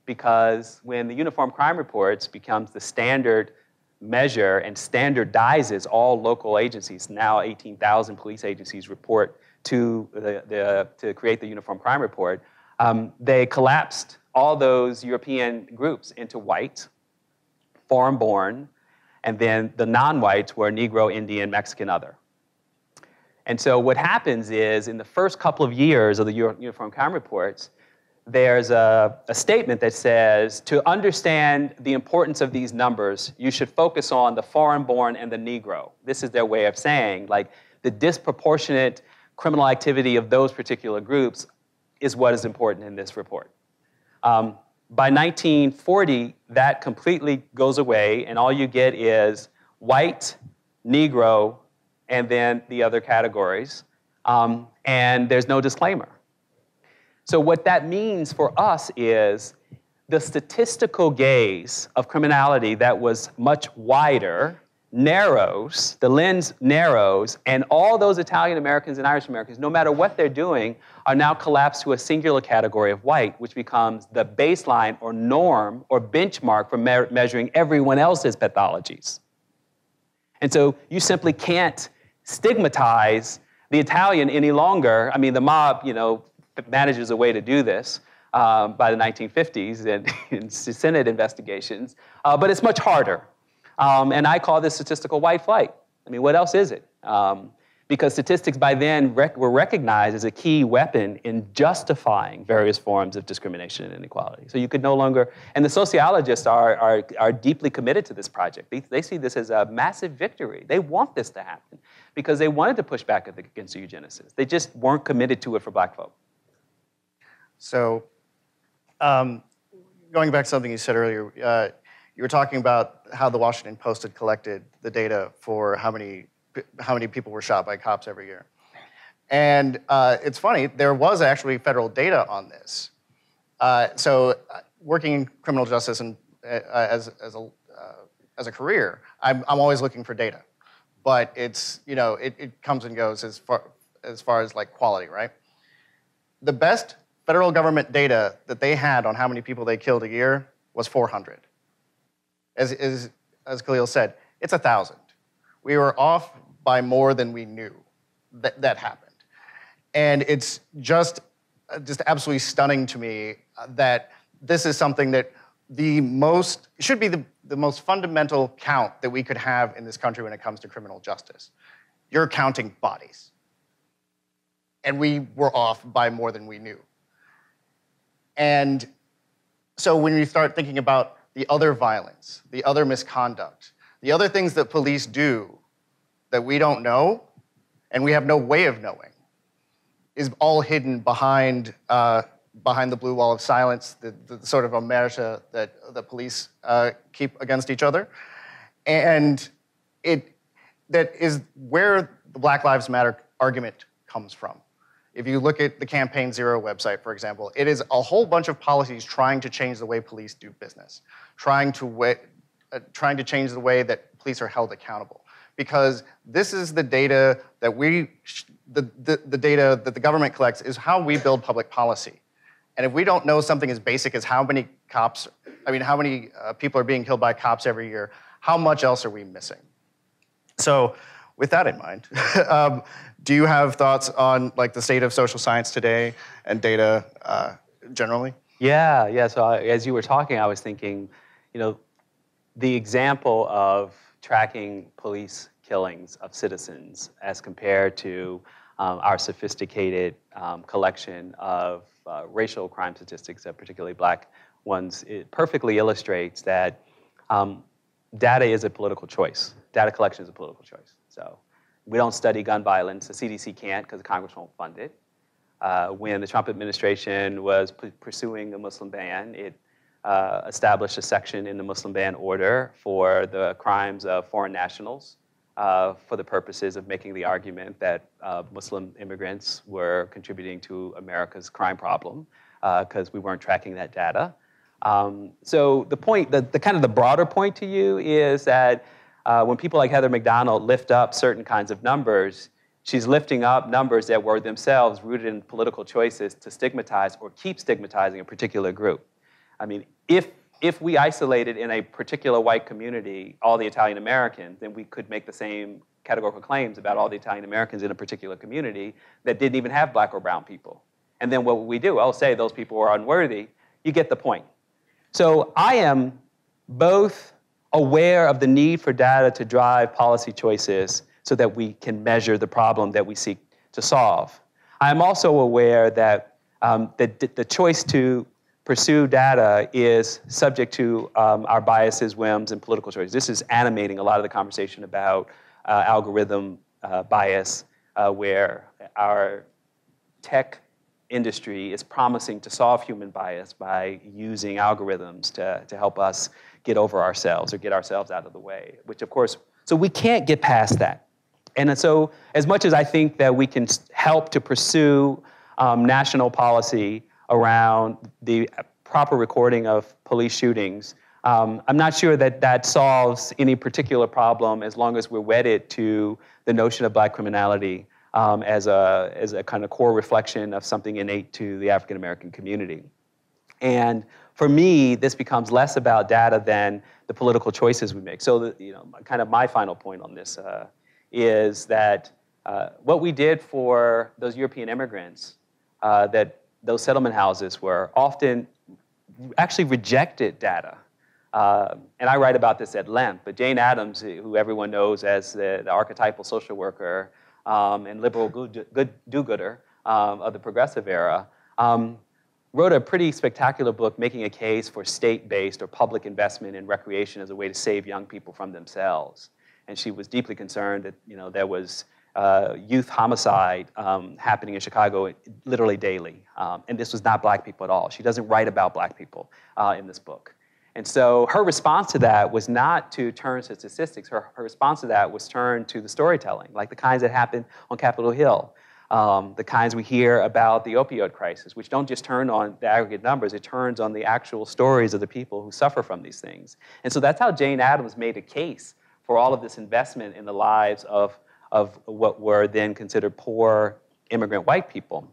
Because when the Uniform Crime Reports becomes the standard measure and standardizes all local agencies, now 18,000 police agencies report to create the Uniform Crime Report, they collapsed all those European groups into white, foreign-born, and then the non-whites were Negro, Indian, Mexican, other. And so what happens is, in the first couple of years of the Uniform Crime Reports, there's a statement that says, to understand the importance of these numbers, you should focus on the foreign-born and the Negro. This is their way of saying, like, the disproportionate criminal activity of those particular groups is what is important in this report. By 1940, that completely goes away, and all you get is white, Negro, and then the other categories, and there's no disclaimer. So what that means for us is the statistical gaze of criminality that was much wider narrows, the lens narrows, and all those Italian Americans and Irish Americans, no matter what they're doing, are now collapsed to a singular category of white, which becomes the baseline or norm or benchmark for measuring everyone else's pathologies. And so you simply can't stigmatize the Italian any longer. I mean, the mob, manages a way to do this by the 1950s in Senate investigations, but it's much harder. And I call this statistical white flight. I mean, what else is it? Because statistics by then were recognized as a key weapon in justifying various forms of discrimination and inequality. So you could no longer, and the sociologists are deeply committed to this project. They see this as a massive victory. They want this to happen because they wanted to push back against eugenicists. They just weren't committed to it for black folk. So going back to something you said earlier, you were talking about how the Washington Post had collected the data for how many people were shot by cops every year. And it's funny, there was actually federal data on this. So working in criminal justice and as a career, I'm always looking for data. But it's, it comes and goes as far as like quality, right? The best federal government data that they had on how many people they killed a year was 400. As Khalil said, it's 1,000. We were off by more than we knew that happened. And it's just absolutely stunning to me that this is something that should be the most fundamental count that we could have in this country when it comes to criminal justice. You're counting bodies. And we were off by more than we knew. And so when you start thinking about the other violence, the other misconduct, the other things that police do that we don't know and we have no way of knowing is all hidden behind, behind the blue wall of silence, the sort of omerta that the police keep against each other. And that is where the Black Lives Matter argument comes from. If you look at the Campaign Zero website, for example, it is a whole bunch of policies trying to change the way police do business, trying to change the way that police are held accountable. Because this is the data that the data that the government collects is how we build public policy. And if we don't know something as basic as how many people are being killed by cops every year, how much else are we missing? So, with that in mind, do you have thoughts on the state of social science today and data generally? Yeah. So as you were talking, I was thinking, the example of tracking police killings of citizens as compared to our sophisticated collection of racial crime statistics, particularly black ones, it perfectly illustrates that data is a political choice. Data collection is a political choice. So we don't study gun violence. The CDC can't because Congress won't fund it. When the Trump administration was pursuing a Muslim ban, it established a section in the Muslim ban order for the crimes of foreign nationals for the purposes of making the argument that Muslim immigrants were contributing to America's crime problem because we weren't tracking that data. So the point, the broader point to you is that when people like Heather McDonald lift up certain kinds of numbers, she's lifting up numbers that were themselves rooted in political choices to stigmatize or keep stigmatizing a particular group. I mean, if we isolated in a particular white community all the Italian Americans, then we could make the same categorical claims about all the Italian Americans in a particular community that didn't even have black or brown people. And then what would we do? I'll say those people are unworthy. You get the point. So I am both aware of the need for data to drive policy choices so that we can measure the problem that we seek to solve. I'm also aware that the choice to pursue data is subject to our biases, whims, and political choices. This is animating a lot of the conversation about algorithm bias, where our tech industry is promising to solve human bias by using algorithms to help us get over ourselves or get ourselves out of the way, which of course, so we can't get past that. And so as much as I think that we can help to pursue national policy around the proper recording of police shootings, I'm not sure that that solves any particular problem as long as we're wedded to the notion of black criminality as a kind of core reflection of something innate to the African-American community. And for me, this becomes less about data than the political choices we make. So, kind of my final point on this is that what we did for those European immigrants, that those settlement houses were often actually rejected data. And I write about this at length, but Jane Addams, who everyone knows as the archetypal social worker and liberal do-gooder of the Progressive Era, wrote a pretty spectacular book making a case for state-based or public investment in recreation as a way to save young people from themselves. And she was deeply concerned that there was youth homicide happening in Chicago literally daily. And this was not black people at all. She doesn't write about black people in this book. And so her response to that was not to turn to statistics. Her response to that was turned to the storytelling, like the kinds that happened on Capitol Hill, the kinds we hear about the opioid crisis, which don't just turn on the aggregate numbers. It turns on the actual stories of the people who suffer from these things. And so that's how Jane Addams made a case for all of this investment in the lives of what were then considered poor immigrant white people.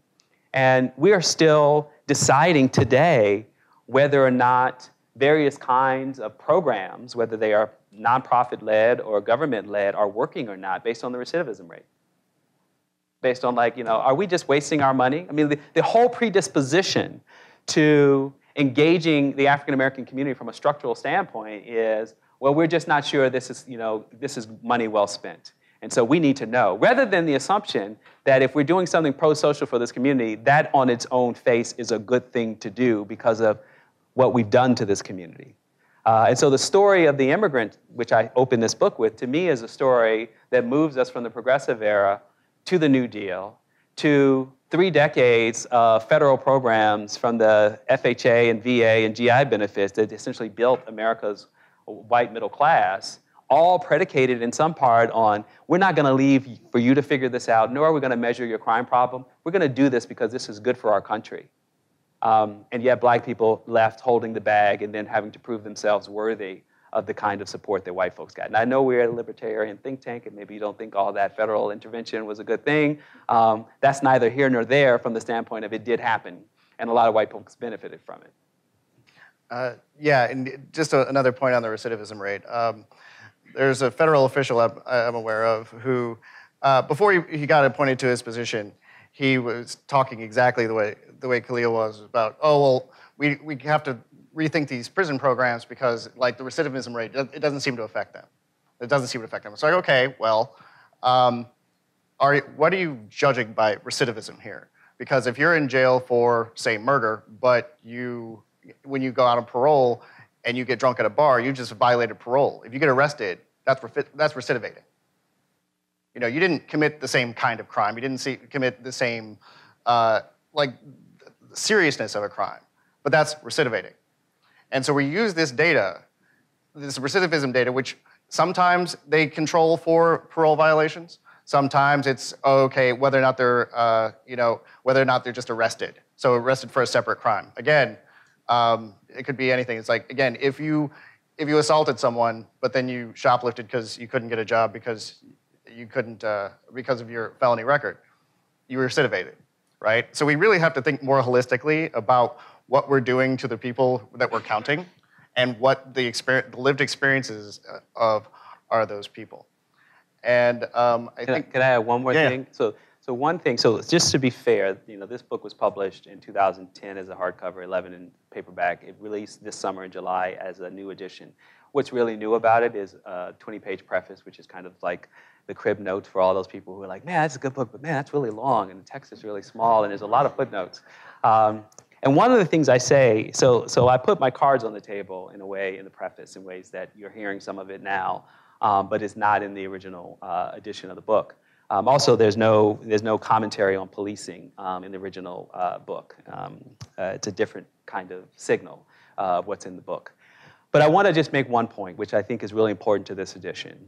And we are still deciding today whether or not various kinds of programs, whether they are nonprofit-led or government-led, are working or not based on the recidivism rate. Based on, like, are we just wasting our money? I mean, the whole predisposition to engaging the African-American community from a structural standpoint is, well, we're just not sure this is, this is money well spent. And so we need to know, rather than the assumption that if we're doing something pro-social for this community, that on its own face is a good thing to do because of what we've done to this community. And so the story of the immigrant, which I open this book with, to me is a story that moves us from the Progressive Era to the New Deal, to 3 decades of federal programs from the FHA and VA and GI benefits that essentially built America's white middle class, all predicated in some part on, we're not gonna leave for you to figure this out, nor are we gonna measure your crime problem. We're gonna do this because this is good for our country. And yet black people left holding the bag and then having to prove themselves worthy of the kind of support that white folks got. And I know we're at a libertarian think tank, and maybe you don't think all that federal intervention was a good thing. That's neither here nor there from the standpoint of it did happen, and a lot of white folks benefited from it. Yeah, and just another point on the recidivism rate. There's a federal official I'm aware of who, before he got appointed to his position, he was talking exactly the way Khalil was about, oh, well, we have to rethink these prison programs because, like, the recidivism rate, it doesn't seem to affect them. It doesn't seem to affect them. It's like, okay, well, what are you judging by recidivism here? Because if you're in jail for, say, murder, but when you go out on parole and you get drunk at a bar, you just violated parole. If you get arrested, that's recidivating. You didn't commit the same kind of crime. You didn't commit the same, seriousness of a crime. But that's recidivating. And so we use this data, this recidivism data, which sometimes they control for parole violations. Sometimes it's, okay, whether or not they're, whether or not they're just arrested. So arrested for a separate crime. Again, it could be anything. It's like, again, if you assaulted someone, but then you shoplifted because you couldn't get a job because you couldn't, because of your felony record, you recidivated, right? So we really have to think more holistically about what we're doing to the people that we're counting and what the lived experiences are those people. And Can I add one more thing? So one thing, so just to be fair, this book was published in 2010 as a hardcover, 11 in paperback. It released this summer in July as a new edition. What's really new about it is a 20-page preface, which is kind of like the crib notes for all those people who are like, man, that's a good book, but man, that's really long, and the text is really small, and there's a lot of footnotes. And one of the things I say, so I put my cards on the table in a way in the preface in ways that you're hearing some of it now, but it's not in the original edition of the book. Also, there's no commentary on policing in the original book. It's a different kind of signal of what's in the book. But I want to just make one point, which I think is really important to this edition.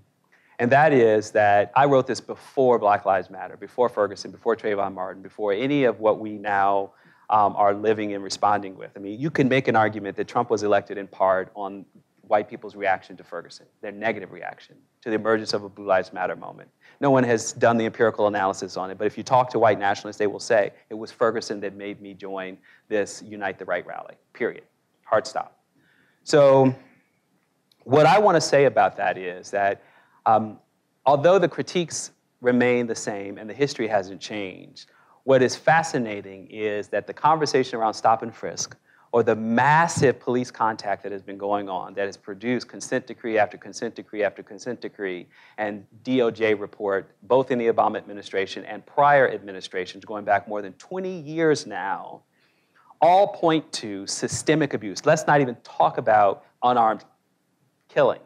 And that is that I wrote this before Black Lives Matter, before Ferguson, before Trayvon Martin, before any of what we now are living and responding with. I mean, you can make an argument that Trump was elected in part on white people's reaction to Ferguson, their negative reaction to the emergence of a Blue Lives Matter moment. No one has done the empirical analysis on it, but if you talk to white nationalists, they will say, it was Ferguson that made me join this Unite the Right rally, period. Hard stop. So what I want to say about that is that although the critiques remain the same and the history hasn't changed, what is fascinating is that the conversation around stop and frisk, or the massive police contact that has been going on, that has produced consent decree after consent decree after consent decree, and DOJ report, both in the Obama administration and prior administrations, going back more than 20 years now, all point to systemic abuse. Let's not even talk about unarmed killing.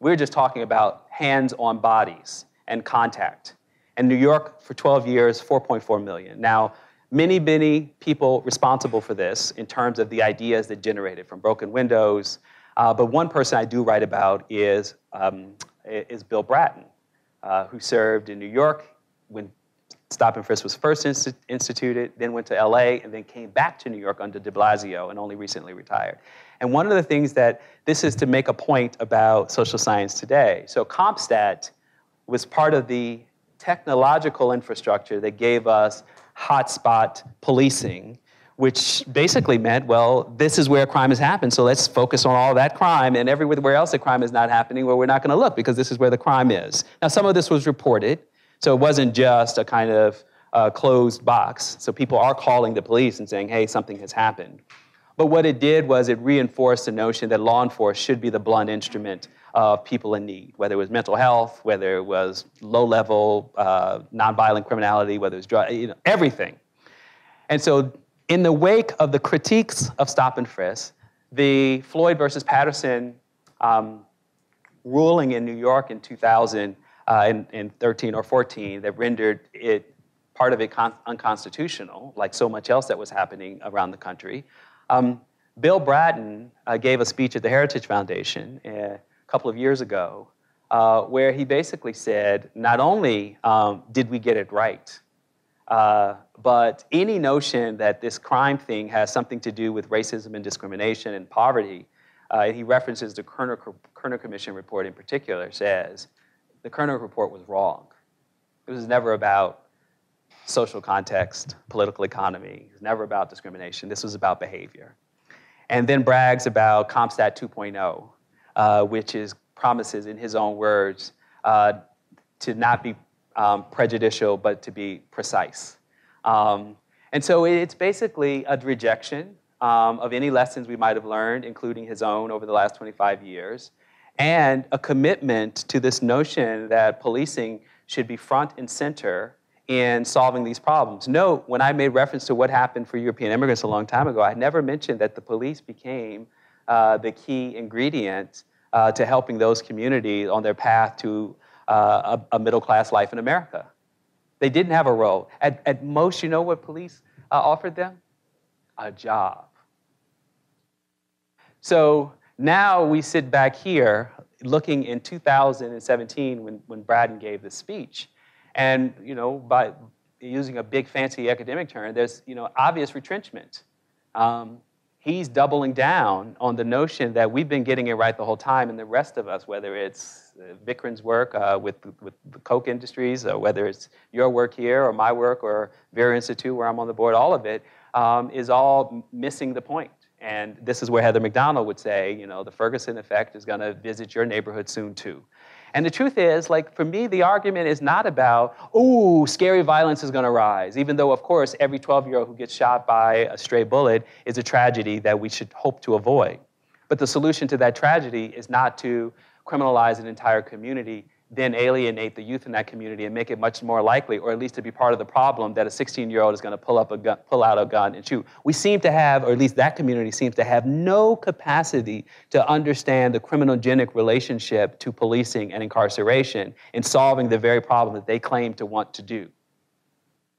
We're just talking about hands on bodies and contact. And New York, for 12 years, 4.4 million. Now, many, many people responsible for this in terms of the ideas that generated from broken windows. But one person I do write about is Bill Bratton, who served in New York when stop and frisk was first instituted, then went to LA, and then came back to New York under de Blasio and only recently retired. And one of the things that this is to make a point about social science today. So CompStat was part of the technological infrastructure that gave us hotspot policing, which basically meant, well, this is where crime has happened, so let's focus on all that crime and everywhere else the crime is not happening, where we're not going to look because this is where the crime is. Now, some of this was reported, so it wasn't just a kind of closed box. So people are calling the police and saying, hey, something has happened. But what it did was it reinforced the notion that law enforcement should be the blunt instrument of people in need, whether it was mental health, whether it was low-level nonviolent criminality, whether it was drug, everything. And so in the wake of the critiques of stop and frisk, the Floyd versus Patterson ruling in New York in 2013 or 14 that rendered it, part of it unconstitutional, like so much else that was happening around the country, Bill Bratton gave a speech at the Heritage Foundation a couple of years ago, where he basically said, not only did we get it right, but any notion that this crime thing has something to do with racism and discrimination and poverty, he references the Kerner Commission report in particular, says the Kerner report was wrong. It was never about social context, political economy. It was never about discrimination. This was about behavior. And then brags about CompStat 2.0, which is promises, in his own words, to not be prejudicial, but to be precise. And so it's basically a rejection of any lessons we might have learned, including his own over the last 25 years, and a commitment to this notion that policing should be front and center in solving these problems. Note, when I made reference to what happened for European immigrants a long time ago, I never mentioned that the police became the key ingredient to helping those communities on their path to a middle-class life in America. They didn't have a role. At most, you know what police offered them? A job. So now we sit back here looking in 2017 when Bratton gave the speech. And, by using a big fancy academic term, there's, obvious retrenchment. He's doubling down on the notion that we've been getting it right the whole time, and the rest of us, whether it's Vikram's work with the Coke Industries, or whether it's your work here, or my work, or Vera Institute, where I'm on the board, all of it is all missing the point. And this is where Heather McDonald would say, the Ferguson effect is going to visit your neighborhood soon, too. And the truth is, for me, the argument is not about, oh, scary violence is going to rise, even though, of course, every 12-year-old who gets shot by a stray bullet is a tragedy that we should hope to avoid. But the solution to that tragedy is not to criminalize an entire community, then alienate the youth in that community and make it much more likely, or at least to be part of the problem, that a 16-year-old is going to pull out a gun and shoot. We seem to have, or at least that community seems to have, no capacity to understand the criminogenic relationship to policing and incarceration and solving the very problem that they claim to want to do.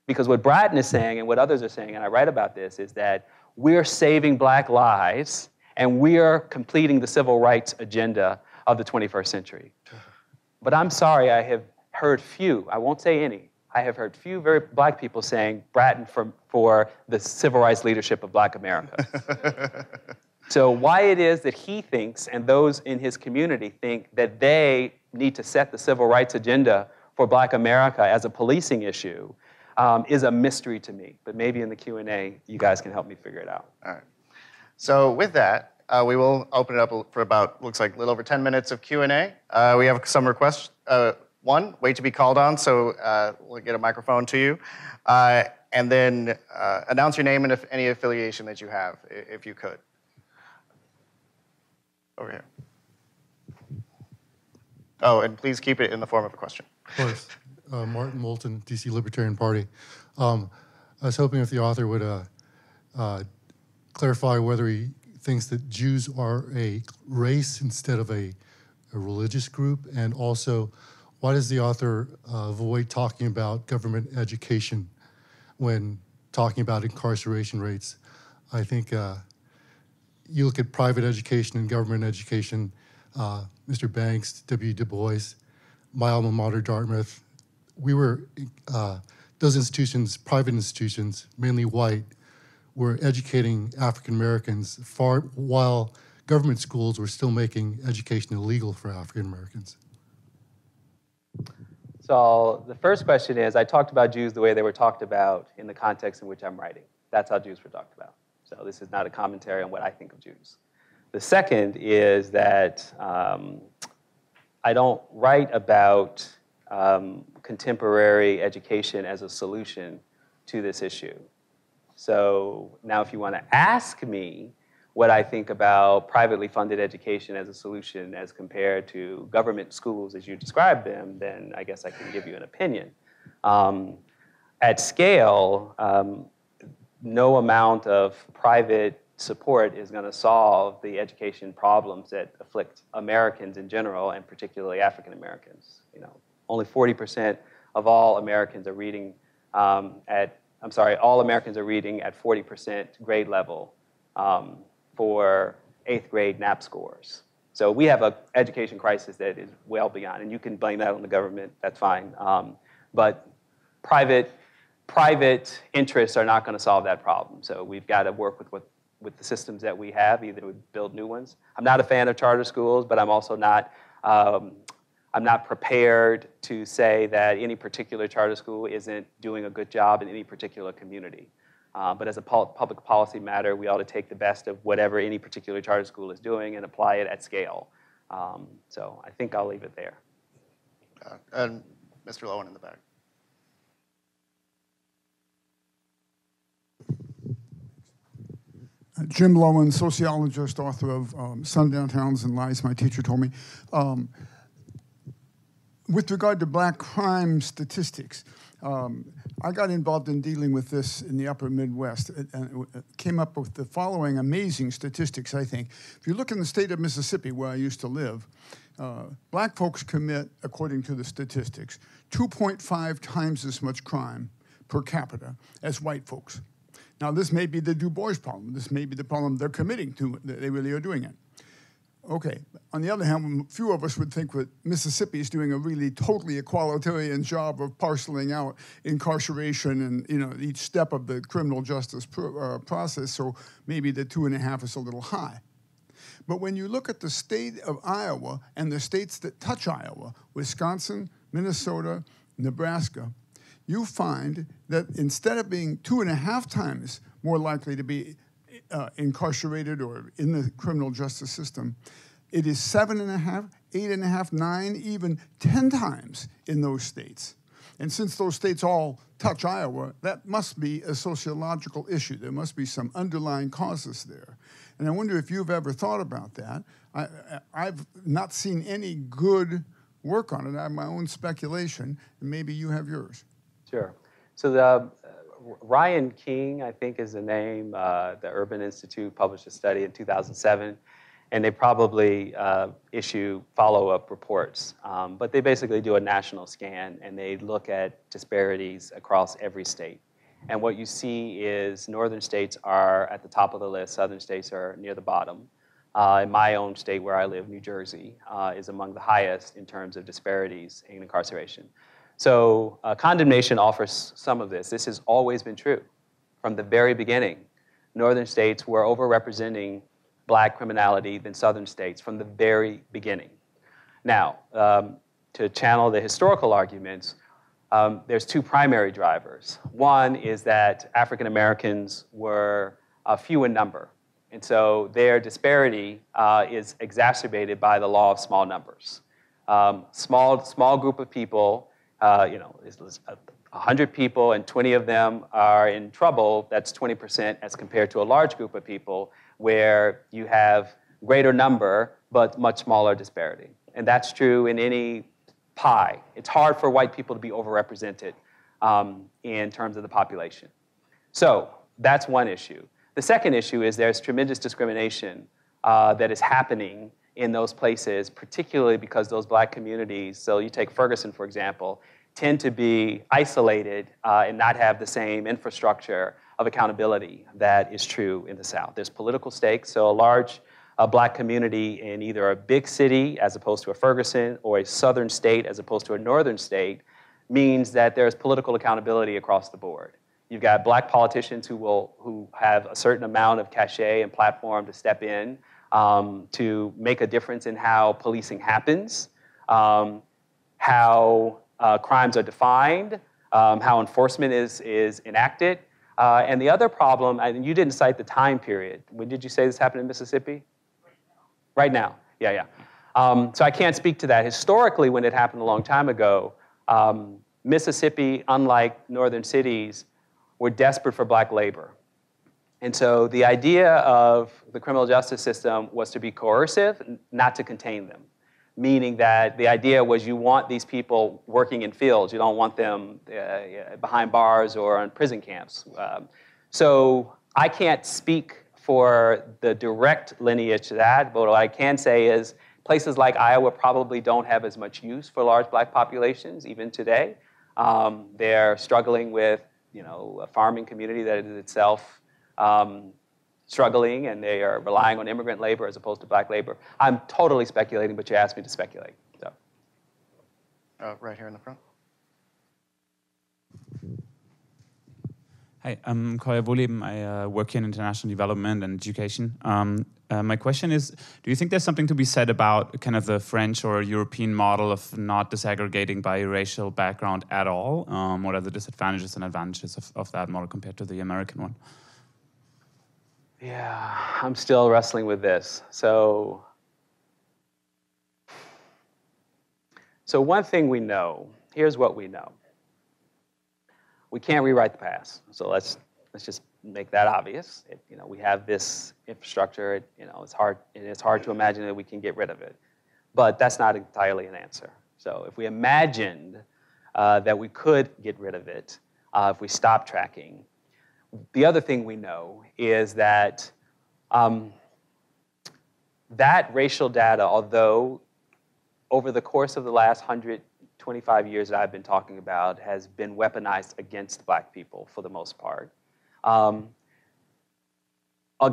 Because what Bratton is saying and what others are saying, and I write about this, is that we're saving black lives and we are completing the civil rights agenda of the 21st century. But I'm sorry, I have heard few, I won't say any, I have heard few very black people saying Bratton for the civil rights leadership of black America. So why it is that he thinks, and those in his community think, that they need to set the civil rights agenda for Black America as a policing issue is a mystery to me. But maybe in the Q&A, you guys can help me figure it out. All right. So with that, we will open it up for about, looks like a little over 10 minutes of Q&A. We have some requests. One, wait to be called on, so we'll get a microphone to you. And then announce your name and any affiliation that you have, if you could. Over here. Oh, and please keep it in the form of a question. Of course. Martin Moulton, DC Libertarian Party. I was hoping if the author would clarify whether he thinks that Jews are a race instead of a religious group, and also why does the author avoid talking about government education when talking about incarceration rates? I think you look at private education and government education, Mr. Banks, W.E.B. Du Bois, my alma mater, Dartmouth. We were, those institutions, private institutions, mainly white, were educating African Americans far while government schools were still making education illegal for African Americans. So the first question is, I talked about Jews the way they were talked about in the context in which I'm writing. That's how Jews were talked about. So this is not a commentary on what I think of Jews. The second is that I don't write about contemporary education as a solution to this issue. So now if you want to ask me what I think about privately funded education as a solution as compared to government schools as you describe them, then I guess I can give you an opinion. At scale, no amount of private support is going to solve the education problems that afflict Americans in general, and particularly African Americans. You know, only 40% of all Americans are reading all Americans are reading at 40% grade level. For 8th grade NAAP scores. So we have an education crisis that is well beyond, and you can blame that on the government, that's fine. But private interests are not gonna solve that problem. So we've gotta work with the systems that we have, either to build new ones. I'm not a fan of charter schools, but I'm also not, I'm not prepared to say that any particular charter school isn't doing a good job in any particular community. But as a public policy matter, we ought to take the best of whatever any particular charter school is doing and apply it at scale. So I think I'll leave it there. And Mr. Lowen in the back. Jim Lowen, sociologist, author of Sundown Towns and Lies, my teacher told me. With regard to Black crime statistics, I got involved in dealing with this in the upper Midwest and came up with the following amazing statistics, I think. If you look in the state of Mississippi, where I used to live, Black folks commit, according to the statistics, 2.5 times as much crime per capita as white folks. Now, this may be the Du Bois problem. This may be the problem they're committing to, that they really are doing it. Okay, on the other hand, few of us would think that Mississippi is doing a really totally equalitarian job of parceling out incarceration and, you know, each step of the criminal justice process, so maybe the 2.5 is a little high. But when you look at the state of Iowa and the states that touch Iowa, Wisconsin, Minnesota, Nebraska, you find that instead of being 2.5 times more likely to be incarcerated or in the criminal justice system, it is 7.5, 8.5, 9, even 10 times in those states. And since those states all touch Iowa, that must be a sociological issue. There must be some underlying causes there. And I wonder if you've ever thought about that. I've not seen any good work on it. I have my own speculation, and maybe you have yours. Sure. So the Ryan King, I think is the name, the Urban Institute published a study in 2007, and they probably issue follow-up reports. But they basically do a national scan, and they look at disparities across every state. And what you see is northern states are at the top of the list, southern states are near the bottom. In my own state where I live, New Jersey, is among the highest in terms of disparities in incarceration. So condemnation offers some of this. This has always been true from the very beginning. Northern states were overrepresenting black criminality than southern states from the very beginning. Now, to channel the historical arguments, there's two primary drivers. One is that African Americans were few in number, and so their disparity is exacerbated by the law of small numbers. Small group of people, you know, 100 people and 20 of them are in trouble, that's 20% as compared to a large group of people where you have greater number but much smaller disparity. And that's true in any pie. It's hard for white people to be overrepresented in terms of the population. So that's one issue. The second issue is there's tremendous discrimination that is happening in those places, particularly because those black communities, so you take Ferguson, for example, tend to be isolated and not have the same infrastructure of accountability that is true in the South. There's political stakes, so a large black community in either a big city as opposed to a Ferguson or a southern state as opposed to a northern state means that there's political accountability across the board. You've got black politicians who have a certain amount of cachet and platform to step in to make a difference in how policing happens, how crimes are defined, how enforcement is enacted. And the other problem, and you didn't cite the time period. When did you say this happened in Mississippi? Right now. Yeah. So I can't speak to that. Historically, when it happened a long time ago, Mississippi, unlike northern cities, were desperate for black labor. And so the idea of the criminal justice system was to be coercive, not to contain them. Meaning that the idea was you want these people working in fields. You don't want them behind bars or in prison camps. So I can't speak for the direct lineage to that, but what I can say is places like Iowa probably don't have as much use for large black populations, even today. They're struggling with, you know, a farming community that is itself struggling, and they are relying on immigrant labor as opposed to black labor. I'm totally speculating, but you asked me to speculate. So. Right here in the front. Hi, I'm Koya Voleben. I work in international development and education. My question is, do you think there's something to be said about kind of the French or European model of not disaggregating by racial background at all? What are the disadvantages and advantages of that model compared to the American one? Yeah, I'm still wrestling with this. So one thing we know, here's what we know. We can't rewrite the past. So let's just make that obvious. We have this infrastructure. It's hard to imagine that we can get rid of it. But that's not entirely an answer. So if we imagined that we could get rid of it, if we stop tracking. The other thing we know is that that racial data, although over the course of the last 125 years that I've been talking about, has been weaponized against black people for the most part. A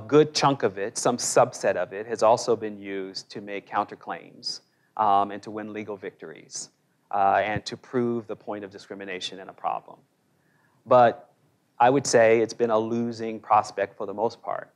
good chunk of it, some subset of it, has also been used to make counterclaims and to win legal victories and to prove the point of discrimination in a problem. But I would say it's been a losing prospect for the most part.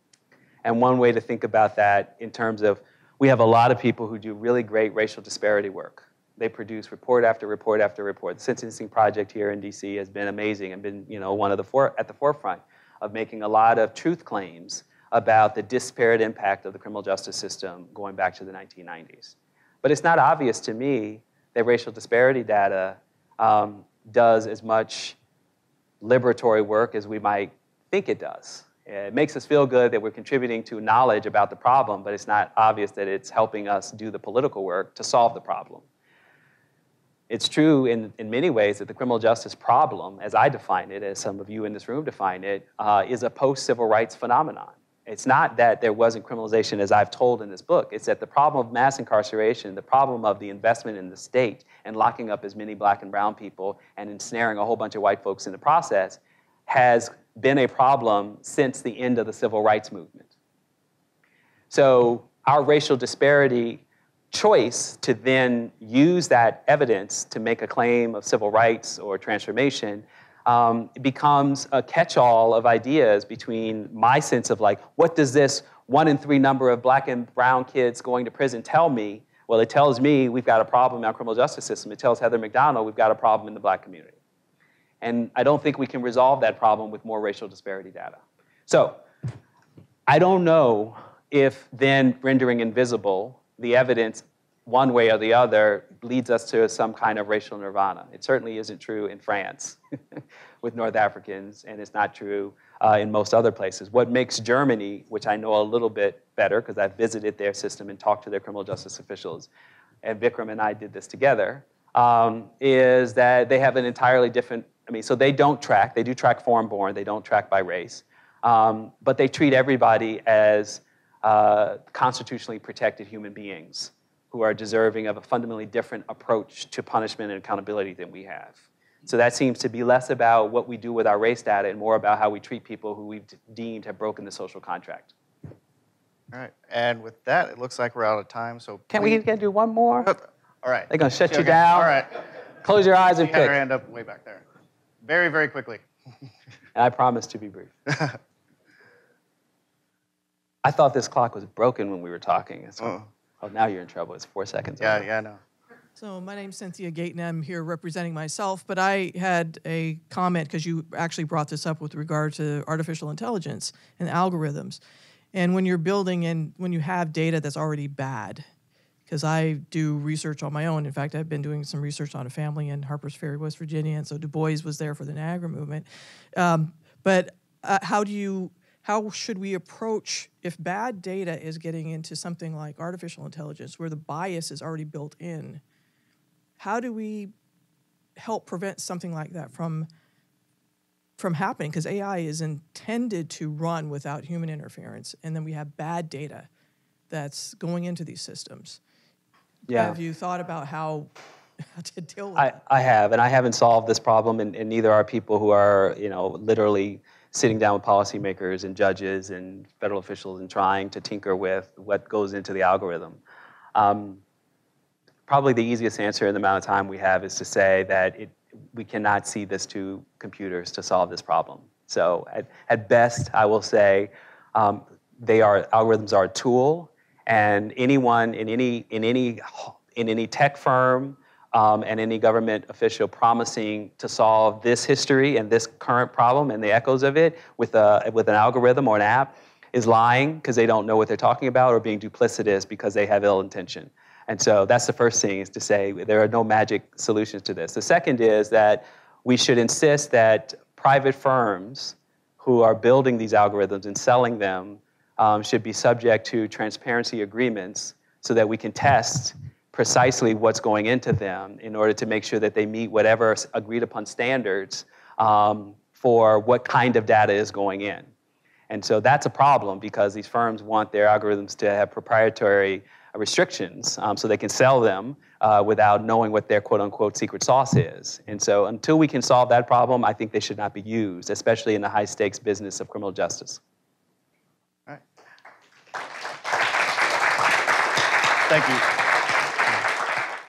And one way to think about that in terms of, we have a lot of people who do really great racial disparity work. They produce report after report after report. The Sentencing Project here in DC has been amazing and been, one of the forefront of making a lot of truth claims about the disparate impact of the criminal justice system going back to the 1990s. But it's not obvious to me that racial disparity data does as much liberatory work as we might think it does. It makes us feel good that we're contributing to knowledge about the problem, but it's not obvious that it's helping us do the political work to solve the problem. It's true in many ways that the criminal justice problem, as I define it, as some of you in this room define it, is a post-civil rights phenomenon. It's not that there wasn't criminalization as I've told in this book. It's that the problem of mass incarceration, the problem of the investment in the state and locking up as many black and brown people and ensnaring a whole bunch of white folks in the process has been a problem since the end of the civil rights movement. So our racial disparity choice to then use that evidence to make a claim of civil rights or transformation it becomes a catch-all of ideas between my sense of, like, what does this, 1 in 3 number of black and brown kids going to prison tell me, well, it tells me we've got a problem in our criminal justice system. It tells Heather McDonald we've got a problem in the black community. And I don't think we can resolve that problem with more racial disparity data. So I don't know if then rendering invisible the evidence one way or the other leads us to some kind of racial nirvana. It certainly isn't true in France with North Africans, and it's not true in most other places. What makes Germany, which I know a little bit better because I've visited their system and talked to their criminal justice officials, and Vikram and I did this together, is that they have an entirely different, so they don't track, they do track foreign born, they don't track by race, but they treat everybody as constitutionally protected human beings who are deserving of a fundamentally different approach to punishment and accountability than we have. So that seems to be less about what we do with our race data and more about how we treat people who we've deemed have broken the social contract. All right, and with that, it looks like we're out of time, so Can we do one more? All right. They're gonna shut you down. All right. Close your eyes and pick. You had her hand up way back there. Very, very quickly. And I promise to be brief. I thought this clock was broken when we were talking. So Oh, now you're in trouble. It's 4 seconds. Yeah, yeah, I know. So my name's Cynthia Gayton. I'm here representing myself, but I had a comment because you actually brought this up with regard to artificial intelligence and algorithms. And when you're building and when you have data that's already bad, because I do research on my own. In fact, I've been doing some research on a family in Harpers Ferry, West Virginia, and so Du Bois was there for the Niagara movement. How should we approach if bad data is getting into something like artificial intelligence where the bias is already built in? How do we help prevent something like that from happening? Because AI is intended to run without human interference, and then we have bad data that's going into these systems. Yeah. Have you thought about how to deal with that? I have, and I haven't solved this problem, and neither are people who are, literally sitting down with policymakers and judges and federal officials and trying to tinker with what goes into the algorithm. Probably the easiest answer in the amount of time we have is to say that we cannot cede this to computers to solve this problem. So at best, I will say algorithms are a tool, and anyone in any tech firm and any government official promising to solve this history and this current problem and the echoes of it with an algorithm or an app is lying because they don't know what they're talking about or being duplicitous because they have ill intention. And so that's the first thing is to say there are no magic solutions to this. The second is that we should insist that private firms who are building these algorithms and selling them should be subject to transparency agreements so that we can test precisely what's going into them in order to make sure that they meet whatever agreed upon standards for what kind of data is going in. And so that's a problem because these firms want their algorithms to have proprietary restrictions so they can sell them without knowing what their quote unquote secret sauce is. And so until we can solve that problem, I think they should not be used, especially in the high stakes business of criminal justice. All right. Thank you.